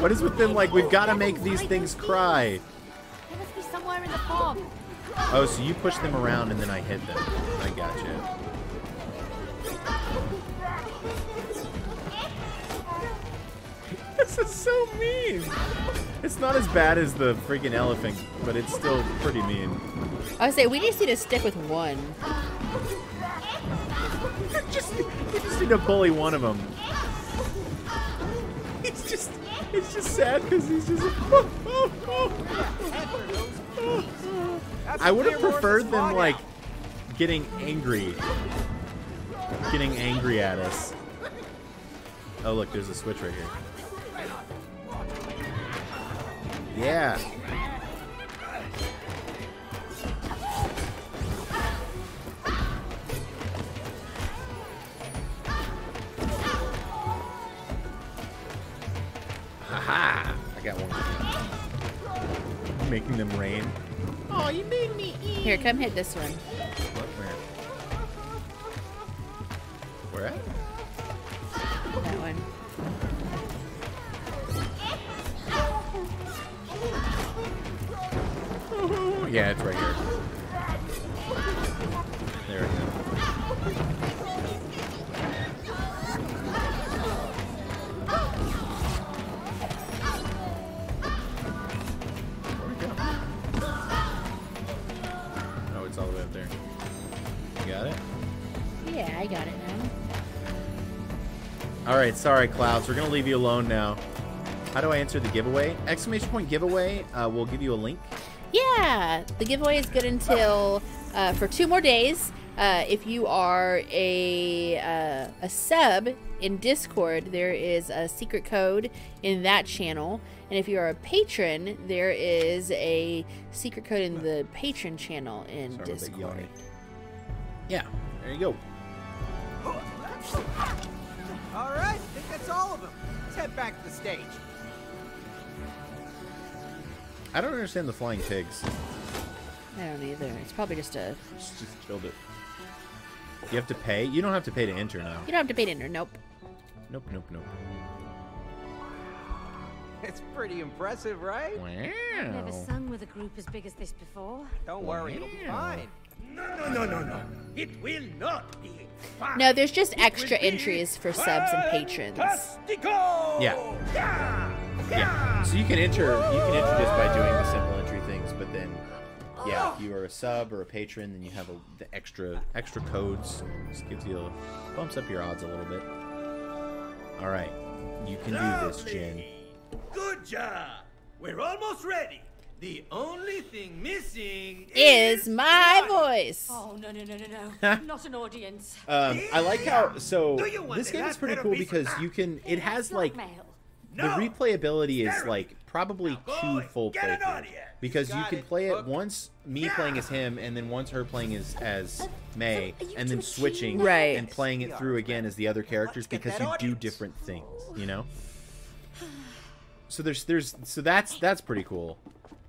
What is with them? Like, we've got to make these things cry. They must be somewhere in the fog. Oh, so you push them around and then I hit them. I gotcha. This is so mean. It's not as bad as the freaking elephant, but it's still pretty mean. I would say we just need to stick with one. We just need to bully one of them. It's just sad because he's just. I would have preferred them like getting angry at us. Oh look, there's a switch right here. Yeah. Aha! I got one. Making them rain. Oh, you made me eat. Here, come hit this one. What? Where? Where at? Yeah, it's right here. There we go. Oh, it's all the way up there. You got it? Yeah, I got it now. Alright, sorry, Clouds. We're going to leave you alone now. How do I answer the giveaway? Exclamation point giveaway. We'll give you a link. Yeah, the giveaway is good until for 2 more days. If you are a sub in Discord, there is a secret code in that channel, and if you are a patron, there is a secret code in the patron channel in Discord. Yeah, there you go. All right, I think that's all of them. Let's head back to the stage. I don't understand the flying pigs. I don't either. It's probably just a... Just killed it. You have to pay? You don't have to pay to enter now. You don't have to pay to enter, nope. Nope, nope, nope. It's pretty impressive, right? Wow. I've never sung with a group as big as this before. Don't worry, it'll be fine. No, no, no, no, no. It will not be fine. No, there's just extra entries for subs and patrons. Fantastico! Yeah. Yeah. Yeah, so you can enter just by doing the simple entry things, but then, yeah, if you are a sub or a patron, then you have the extra codes. Just gives you bumps up your odds a little bit. All right, you can do this, Jen. Good job. We're almost ready. The only thing missing is my voice. Oh no no no no no! Not an audience. I like how this game is pretty cool because you can. It has like. The replayability is like probably 2 full playthroughs because you can play it once me playing as him and then once her playing as May and then switching and playing it through again as the other characters because you do different things, you know. So that's pretty cool.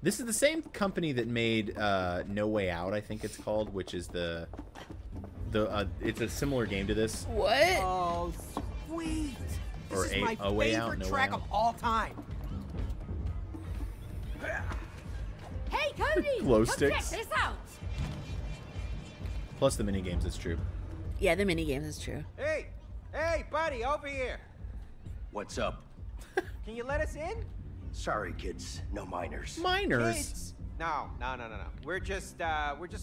This is the same company that made No Way Out, I think it's called, which is the it's a similar game to this. What? Oh, sweet. This is my favorite track of all time. Hey, Cody! Glow sticks. Check this out. Plus the mini games, it's true. Yeah, the mini games is true. Hey, hey, buddy, over here. What's up? Can you let us in? Sorry, kids, no minors. Minors? Kids? No, no, no, no, no. We're just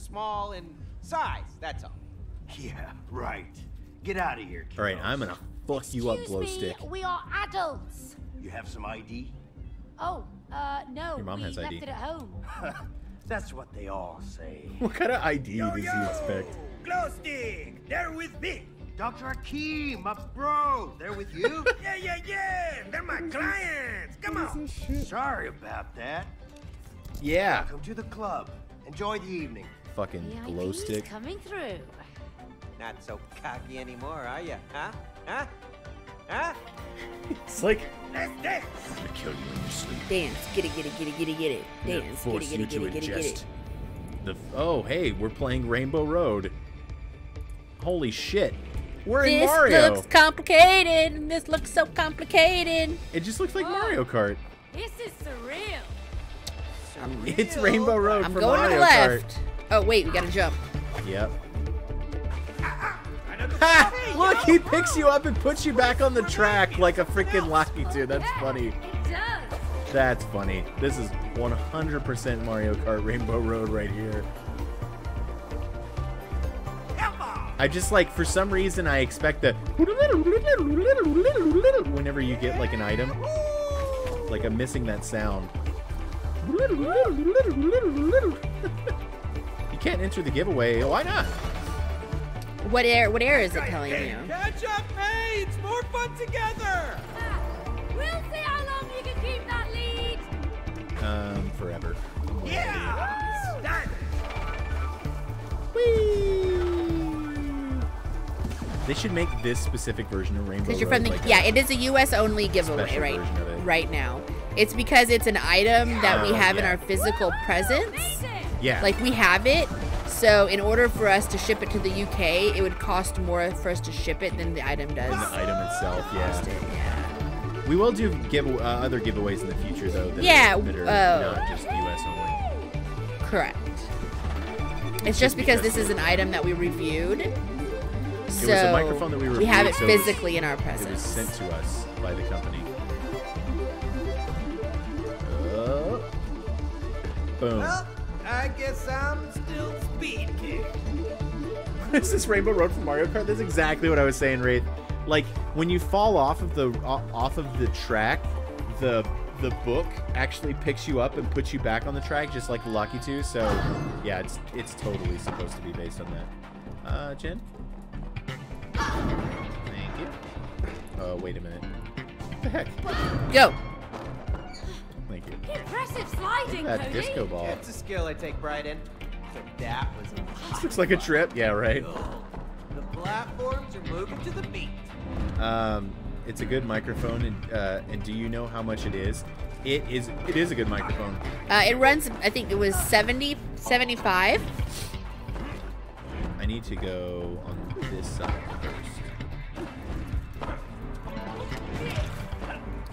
small in size. That's all. Yeah, right. Get out of here, kids. All right, I'm gonna. Fuck you up, glow stick. We are adults. You have some ID? Oh, no. Your mom has ID. Left it at home. That's what they all say. What kind of ID does he expect? Glow stick, they're with me. Dr. Akeem, my bro, they're with you? Yeah, yeah, yeah. They're my clients. Come on. Sorry about that. Yeah. Welcome to the club. Enjoy the evening. Fucking the glow stick. Coming through. Not so cocky anymore, are you? Huh? Huh? Huh? It's like, let's dance. I'm gonna kill you in your sleep. Dance, get it, get it, get it, get it, get it. Dance, get it, get it, get it, get it, get it. Oh, hey, we're playing Rainbow Road. Holy shit, we're in Mario. This looks complicated. This looks so complicated. It just looks like Mario Kart. This is surreal. It's Rainbow Road for Mario Kart. I'm going to the left. Oh wait, we gotta jump. Yep. Ha! Hey, look, he picks you up and puts you back on the track like a freaking Lucky Dude. That's funny. That's funny. This is 100% Mario Kart Rainbow Road right here. I just like, for some reason, I expect the whenever you get like an item. Like, I'm missing that sound. You can't enter the giveaway. Why not? What error is it telling you? Catch up, hey! It's more fun together! We'll see how long you can keep that lead! Forever. Yeah! Done! Whee! They should make this specific version of Rainbow Road. You're from the, like it is a US only giveaway right now. It's because it's an item that we have in our physical presence. Amazing. Yeah. Like, we have it. So in order for us to ship it to the UK, it would cost more for us to ship it than the item does. The item itself, yeah. We will do other giveaways in the future, though. That are not just US only. Correct. It's just because this is an item that we reviewed. So it was a microphone that we reviewed. We have it physically in our presence. It was sent to us by the company. Boom. Well, I guess I'm still speed king. This is Rainbow Road from Mario Kart. That's exactly what I was saying, Ray. Like when you fall off of the track, the book actually picks you up and puts you back on the track, just like Lucky 2. So yeah, it's totally supposed to be based on that. Jen. Thank you. Oh, wait a minute. What the heck? Yo. Thank you. Impressive sliding, that Cody. Disco ball. That's a skill I take pride in. So that was a lot. This looks like a trip. Yeah, right. The platforms are moving to the beat. It's a good microphone, and do you know how much it is? It is a good microphone. It runs. I think it was 70, 75. I need to go on this side first.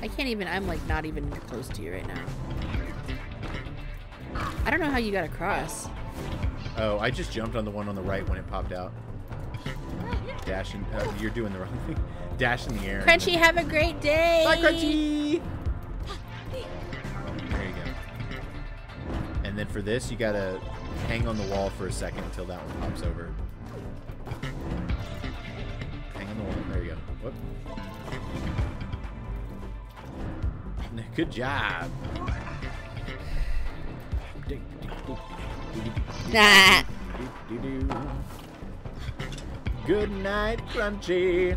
I can't even. I'm like not even close to you right now. I don't know how you got across. Oh, I just jumped on the one on the right when it popped out. Dashing. You're doing the wrong thing. Dash in the air. Crunchy, have a great day. Bye, Crunchy. There you go. And then for this, you gotta hang on the wall for a second until that one pops over. Hang on the wall. There you go. Whoop. Good job. Nah. Good night, Crunchy.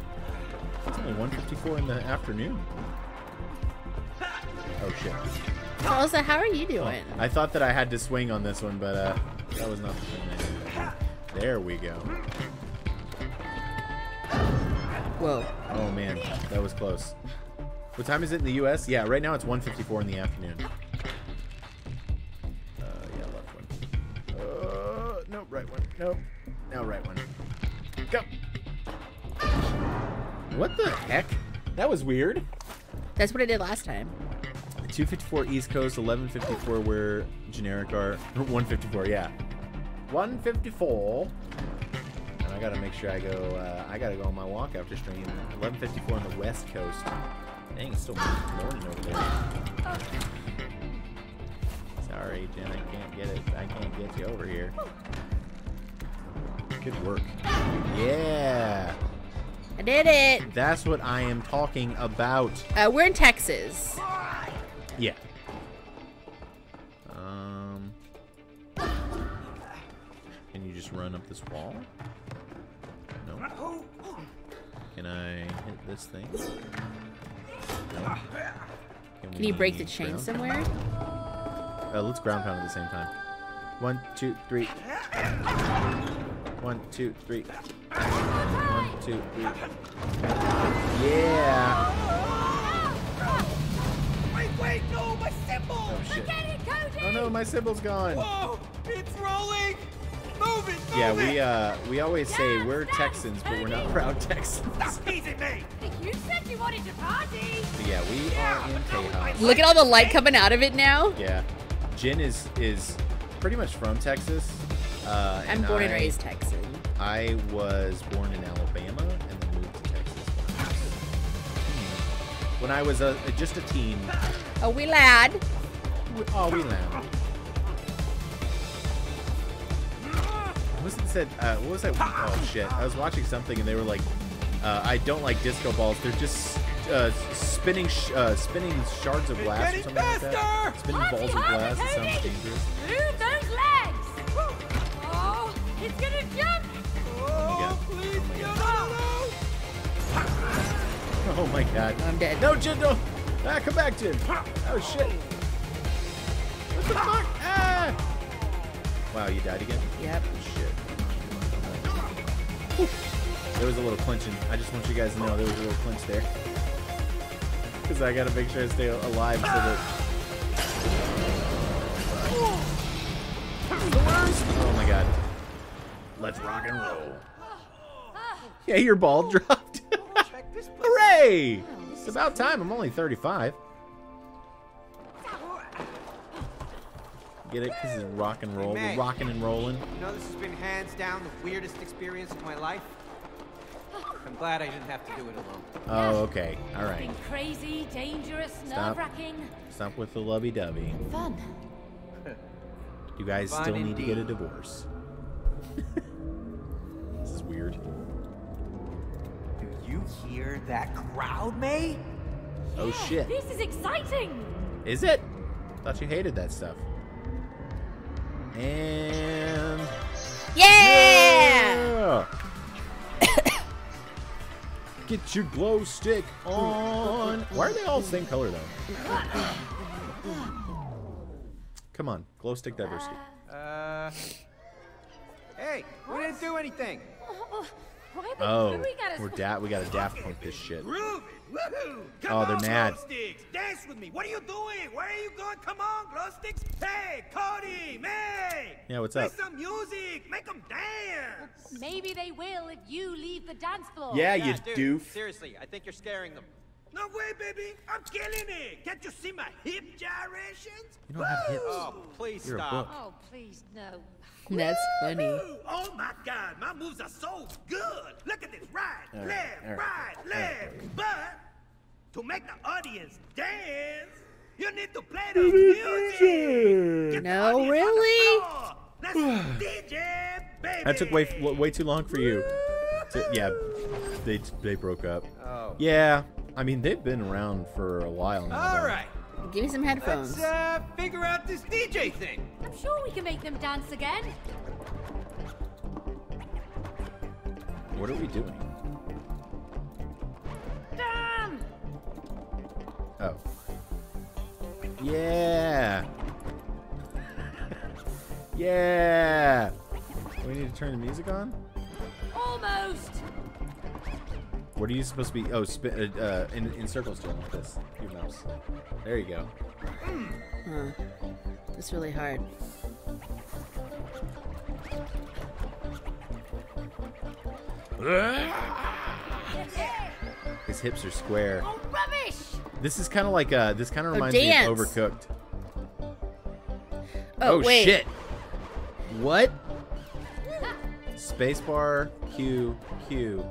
It's only 1:54 in the afternoon. Oh shit. Elsa, how are you doing? Oh, I thought that I had to swing on this one, but that was not the thing. There we go. Whoa. Oh man, that was close. What time is it in the U.S.? Yeah, right now it's 1:54 in the afternoon. Yeah, left one. Nope, right one. Nope. Now right one. Go. What the heck? That was weird. That's what I did last time. 2:54 East Coast, 11:54 where generic are. 1:54, yeah. 1:54. And I gotta make sure I go. I gotta go on my walk after stream. 11:54 on the West Coast. Dang, it's still morning over there. Sorry, Jen, I can't get it. I can't get you over here. Good work. Yeah. I did it. That's what I am talking about. We're in Texas. Yeah. Can you just run up this wall? No. Can I hit this thing? No. Can you break the chain somewhere? Let's ground pound at the same time. 1, 2, 3. 1, 2, 3. 1, 2, 3. Yeah. Wait, no, my symbol. Oh, shit. Oh no, my symbol's gone. Whoa, it's rolling. Move it, move yeah, we always say we're Texans, but we're not proud Texans. Stop teasing me. You said you wanted to party. But yeah, we are in Texas. Look at all the light coming out of it now. Yeah, Jen is pretty much from Texas. I'm born and raised Texan. I was born in Alabama and then moved to Texas when I was just a teen. Oh, we lad. Oh, we lad. What was that? Oh shit! I was watching something and they were like, "I don't like disco balls. They're just spinning shards of glass or something faster. Like that. Spinning balls of glass. It sounds dangerous." Move those legs! Oh, it's gonna jump! Oh, please, oh, no. Oh my god! I'm dead. No, Jim, no! Ah, come back, Jim! Oh shit! What the fuck? Ah! Wow, you died again? Yep. Shit. There was a little clinching. I just want you guys to know there was a little clinch there. Because I gotta make sure I stay alive so that... Oh my god. Let's rock and roll. Yeah, your ball dropped. Hooray! It's about time. I'm only 35. get it? This is rock and roll. We're rocking and rolling. You know, this has been hands down the weirdest experience of my life. I'm glad I didn't have to do it alone. Oh, okay. All right. It's been crazy, dangerous, nerve-wracking. Stop with the lovey-dovey. Fun. You guys fun still indeed. Need to get a divorce. This is weird. Do you hear that crowd, May? Oh, yeah, shit. This is exciting. Is it? Thought you hated that stuff. And... yeah! Get your glow stick on. Why are they all the same color, though? Come on, glow stick diversity. Hey, we didn't do anything. Oh, we got to Daft Punk this shit. Oh, they're mad. Dance with me. What are you doing? Where are you going? Come on, glow sticks. Hey, Cody, May. Yeah, what's up? Make some music. Make them dance. Maybe they will if you leave the dance floor. Yeah, you doof. Seriously, I think you're scaring them. No way, baby. I'm killing it. Can't you see my hip gyrations? You don't have hips. Oh, please stop. Oh, please, no. That's funny. Oh, my God. My moves are so good. Look at this. Right, left, right, left. But to make the audience dance, you need to play the music. No, really? That's DJ, baby. That took way too long for you. Yeah, they broke up. Oh. Yeah. I mean, they've been around for a while now. All right. Give me some headphones. Let's figure out this DJ thing. I'm sure we can make them dance again. What are we doing? Damn! Oh. Yeah. Yeah. We need to turn the music on? Almost. What are you supposed to be? Oh, spin in circles doing like this. Your mouse. There you go. Huh. That's really hard. His hips are square. Oh, rubbish! This is kind of like this kind of reminds me of Overcooked. Oh, wait. Shit! What? Spacebar Q Q.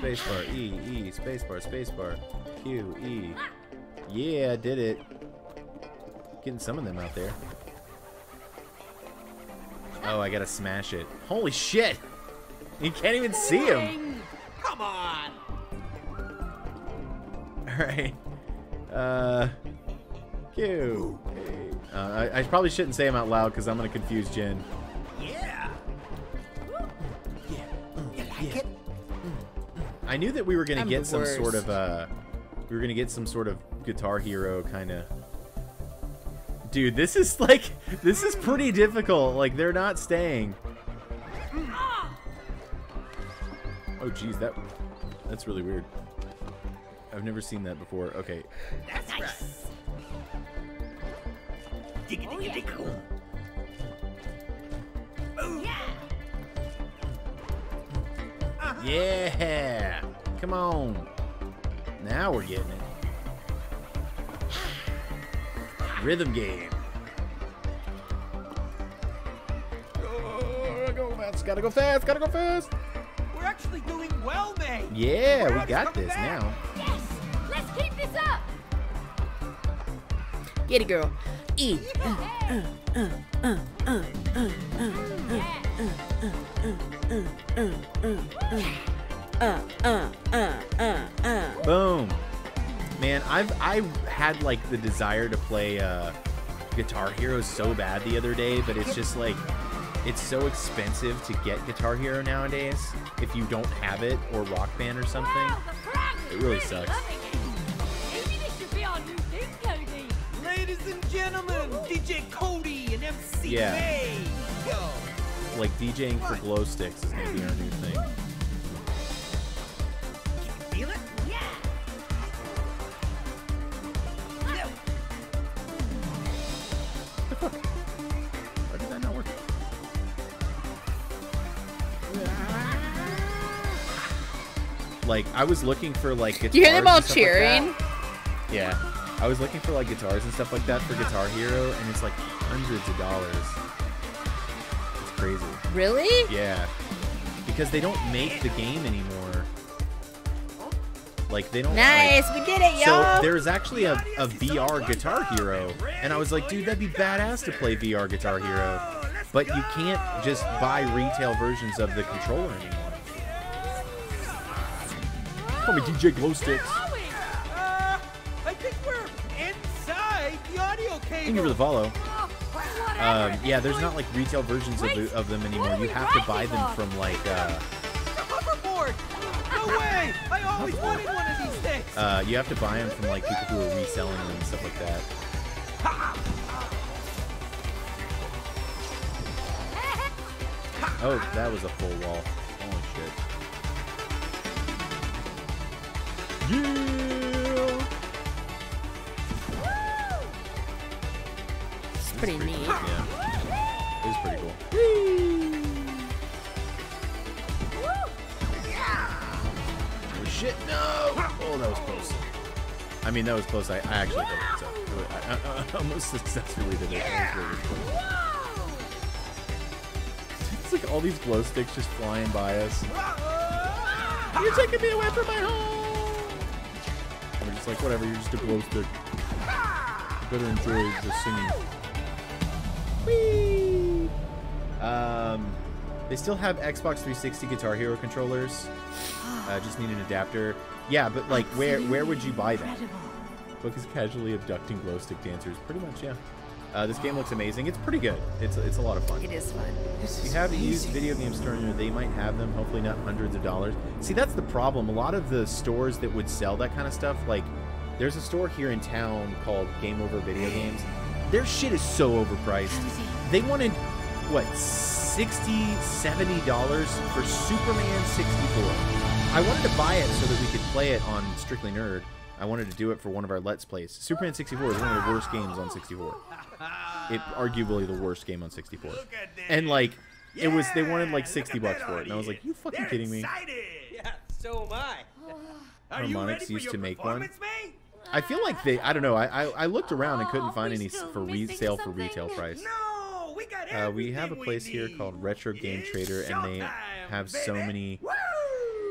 Spacebar, E, E, spacebar, spacebar, Q, E. Yeah, did it. Getting some of them out there. Oh, I gotta smash it. Holy shit! You can't even see him! Come on! Alright. Q. I probably shouldn't say them out loud because I'm gonna confuse Jen. Yeah! Yeah. You like it? I knew that we were gonna get some sort of we were gonna get some sort of Guitar Hero kind of. Dude, this is like pretty difficult. Like they're not staying. Oh geez, that's really weird. I've never seen that before. Okay. That's nice. Oh, yeah. Yeah! Come on. Now we're getting it. Rhythm game. Go fast. Gotta go fast. Gotta go fast. We're actually doing well, May. Yeah, we got this now. Yes! Let's keep this up! Get it, girl. E. Boom. Man, I had like the desire to play Guitar Hero so bad the other day, but it's just like it's so expensive to get Guitar Hero nowadays if you don't have it or Rock Band or something. It really sucks. Ladies and gentlemen, DJ Cody and MC May. Yo. Like DJing for glow sticks is gonna be our new thing. Can you feel it? Yeah. No. What the fuck? Why did that not work? Like I was looking for like. Do you hear them all cheering? Like yeah. I was looking for like guitars and stuff like that for Guitar Hero, and it's like hundreds of dollars. It's crazy. Really? Yeah. Because they don't make the game anymore. Like, they don't. Nice, like, we did it, y'all. So there's actually a VR Guitar Hero, and I was like, dude, that'd be badass to play VR Guitar Hero. But you can't just buy retail versions of the controller anymore. Call me DJ Glow Sticks. I think we're inside the audio cable. Thank you for the follow. Yeah, there's not like retail versions of them anymore. You have to buy them from like. No way! I always wanted one of these things. You have to buy them from like people who are reselling them and stuff like that. Oh, that was a full wall. Holy shit! Yeah. It's pretty neat. Yeah, it was pretty cool. Whee! Shit, no! Oh, that was close. I mean, that was close. I actually did it, so I almost successfully did it. It's like all these glow sticks just flying by us. You're taking me away from my home! And we're just like, whatever, you're just a glow stick. You better enjoy the singing. Whee! They still have Xbox 360 Guitar Hero controllers. Just need an adapter. Yeah, but like, where would you buy that? Book is casually abducting glow stick dancers. Pretty much, yeah. This game looks amazing. It's pretty good. It's a lot of fun. It is fun. If you have a used video game store, they might have them. Hopefully not hundreds of dollars. See, that's the problem. A lot of the stores that would sell that kind of stuff, like, there's a store here in town called Game Over Video Games. Their shit is so overpriced. They wanted, what, $60, $70 for Superman 64. I wanted to buy it so that we could play it on Strictly Nerd. I wanted to do it for one of our Let's Plays. Superman 64 is one of the worst games on 64. It arguably the worst game on 64. And like, it was, they wanted like $60 for it, and I was like, you fucking kidding me? Yeah, so am I. Harmonix used to make one. I feel like they, I don't know. I looked around and couldn't find any for resale for retail price. We have a place here called Retro Game Trader, and they have so many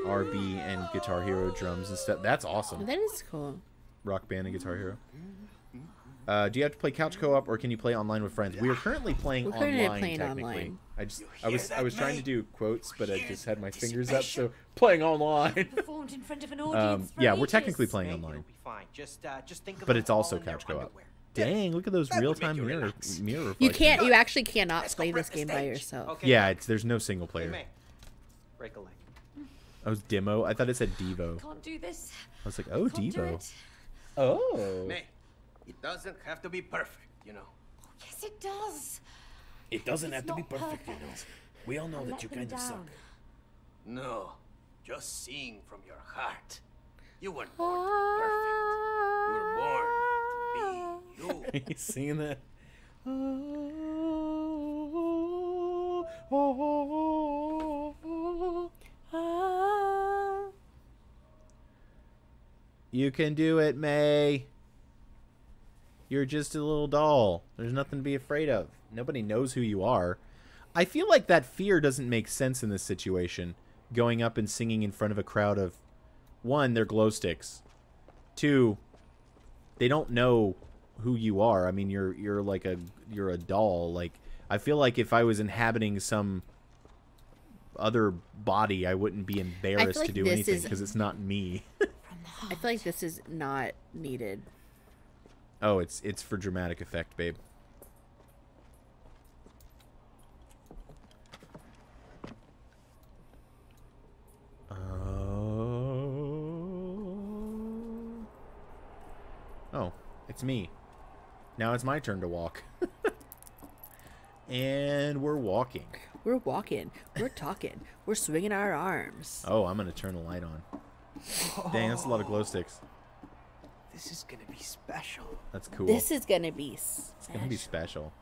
RB and Guitar Hero drums and stuff. That's awesome. That is cool. Rock Band and Guitar Hero. Do you have to play couch co-op, or can you play online with friends? We are currently playing online, technically. Online. I was trying to do quotes, but I just had my fingers up, so playing online. Yeah, we're technically playing online. But it's also couch co-op. Dang, look at those real-time mirror. You can't, you actually cannot play this game by yourself. Okay. Yeah, there's no single player. Break a leg. I was demo. I thought it said Devo. Can't do this. I was like, oh, Devo. Oh. May, it doesn't have to be perfect, you know. Oh, yes, it does. It doesn't have to be perfect, you know. We all know that you kind of suck. No, just sing from your heart. You weren't born perfect. You were born to be you. Are you singing that? Oh, oh, oh, oh, oh. You can do it, May. You're just a little doll. There's nothing to be afraid of. Nobody knows who you are. I feel like that fear doesn't make sense in this situation. Going up and singing in front of a crowd of... One, they're glow sticks. Two, they don't know who you are. I mean, you're like a... You're a doll. Like, I feel like if I was inhabiting some... other body, I wouldn't be embarrassed to do anything. Because it's not me. I feel like this is not needed. Oh, it's for dramatic effect, babe. Oh, it's me. Now it's my turn to walk. And we're walking. We're walking. We're talking. We're swinging our arms. Oh, I'm going to turn the light on. Dang, that's a lot of glow sticks. This is gonna be special. That's cool. This is gonna be special. It's gonna be special.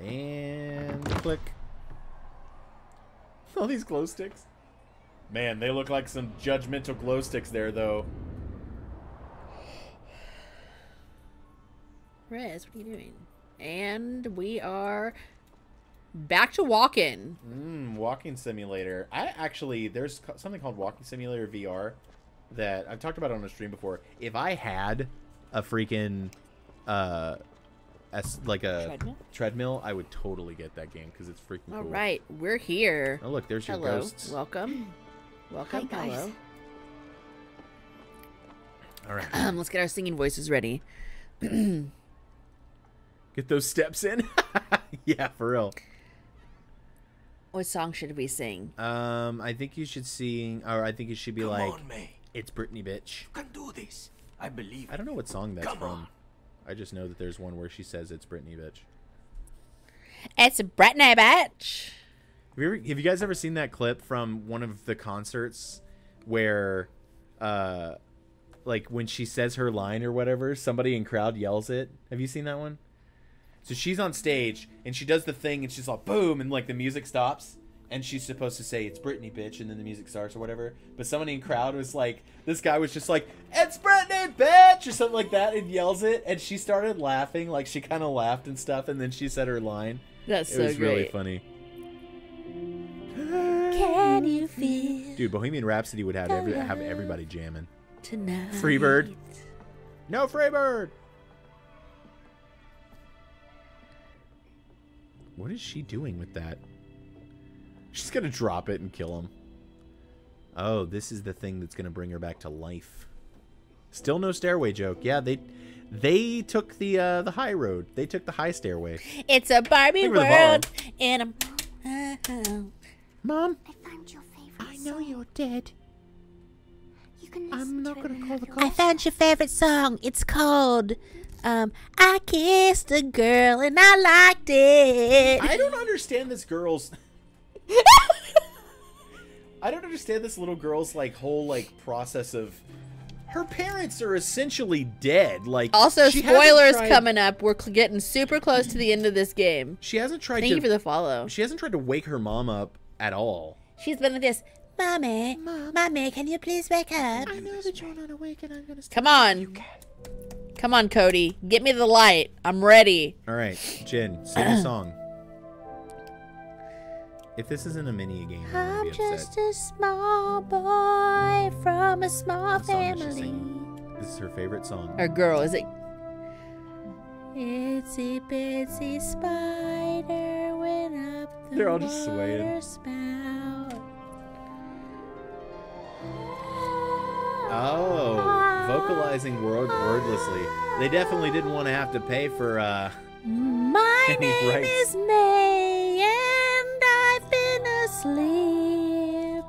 And click. All these glow sticks. Man, they look like some judgmental glow sticks there, though. Rez, what are you doing? And we are back to Walking. Walking Simulator. I actually, there's something called Walking Simulator VR that I've talked about on a stream before. If I had a freaking, like a treadmill, I would totally get that game because it's freaking cool. All right, we're here. Oh look, there's your ghosts. Welcome, welcome, hi, guys. Hello. All right, let's get our singing voices ready. Get those steps in. Yeah, for real. What song should we sing? I think you should sing, or I think you should be "It's Britney, bitch." You can do this. I believe. I don't know what song that's from. I just know that there's one where she says it's Britney, bitch. It's Britney, bitch. Have you guys ever seen that clip from one of the concerts where, like when she says her line or whatever, somebody in crowd yells it? Have you seen that one? So she's on stage and she does the thing and she's like, boom, and like the music stops. And she's supposed to say, it's Britney, bitch, and then the music starts or whatever. But somebody in crowd was like, this guy was just like, it's Britney, bitch, or something like that, and yells it. And she started laughing, like she kind of laughed and stuff, and then she said her line. That's so great. It was really funny. Can you feel? Dude, Bohemian Rhapsody would have everybody jamming. Tonight. Freebird. No Freebird! What is she doing with that? She's going to drop it and kill him. Oh, this is the thing that's going to bring her back to life. Still no stairway joke. Yeah, they took the high road. They took the high stairway. It's a Barbie world. And I'm... Mom, I found your favorite song. I know you're dead. You can listen I'm not going to call the cops. I found your favorite song. It's called... I Kissed a Girl and I Liked It. I don't understand this girl's... I don't understand this little girl's like whole like process of her parents are essentially dead. Like also spoilers coming up. We're getting super close to the end of this game. She hasn't tried. Thank you for the follow. She hasn't tried to wake her mom up at all. She's been like this, mommy, mommy, can you please wake up? I know that you're not awake, and I'm gonna. Come on. You can. Come on, Cody. Get me the light. I'm ready. All right, Jen, sing a song. If this isn't a mini game, I'm going to be upset. I'm just a small boy from a small family. This is her favorite song. Or girl, is it? Itsy bitsy spider went up the water spout. Oh, vocalizing wordlessly. They definitely didn't want to have to pay for my name rights. Is May. Yeah. Sleep.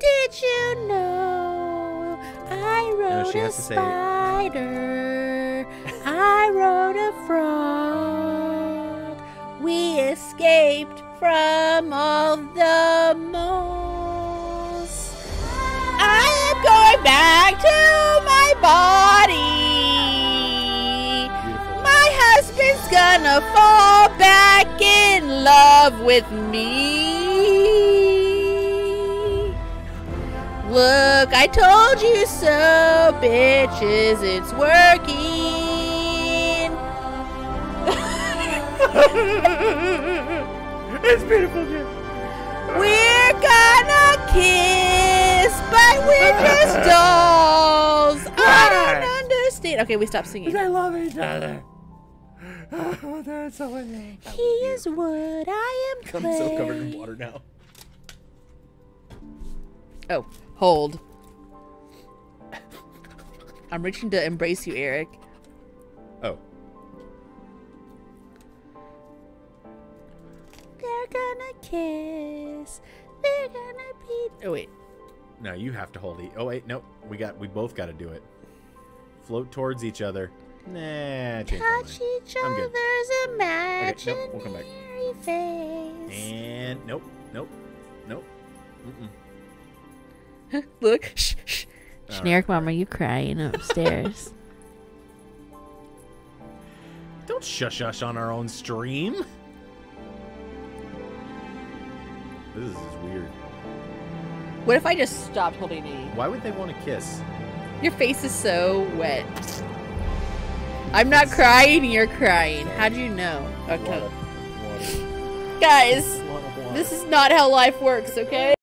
Did you know I rode a spider? I rode a frog. We escaped from all the moles. I am going back to my body. My husband's gonna fall back in love with me. Look, I told you so, bitches, it's working. It's beautiful, Jim. We're gonna kiss, but we're just dolls. I don't understand. Okay, we stopped singing. Because I love each other. Oh, there's someone there. He is what I am clay. I'm so covered in water now. Oh. Hold. I'm reaching to embrace you, Eric. Oh. They're gonna kiss. They're gonna be. Oh wait. No, you have to hold it. Oh wait, nope. We both got to do it. Float towards each other. Nah. Touch each other's imaginary face. And nope, nope, nope. Mm-mm. Look, shh, shh. Generic mom, are you crying upstairs? Don't shush us on our own stream. This is weird. What if I just stopped holding me? Why would they want to kiss? Your face is so wet. I'm not crying, you're crying. How'd you know? Okay. Water. Guys, this is not how life works, okay?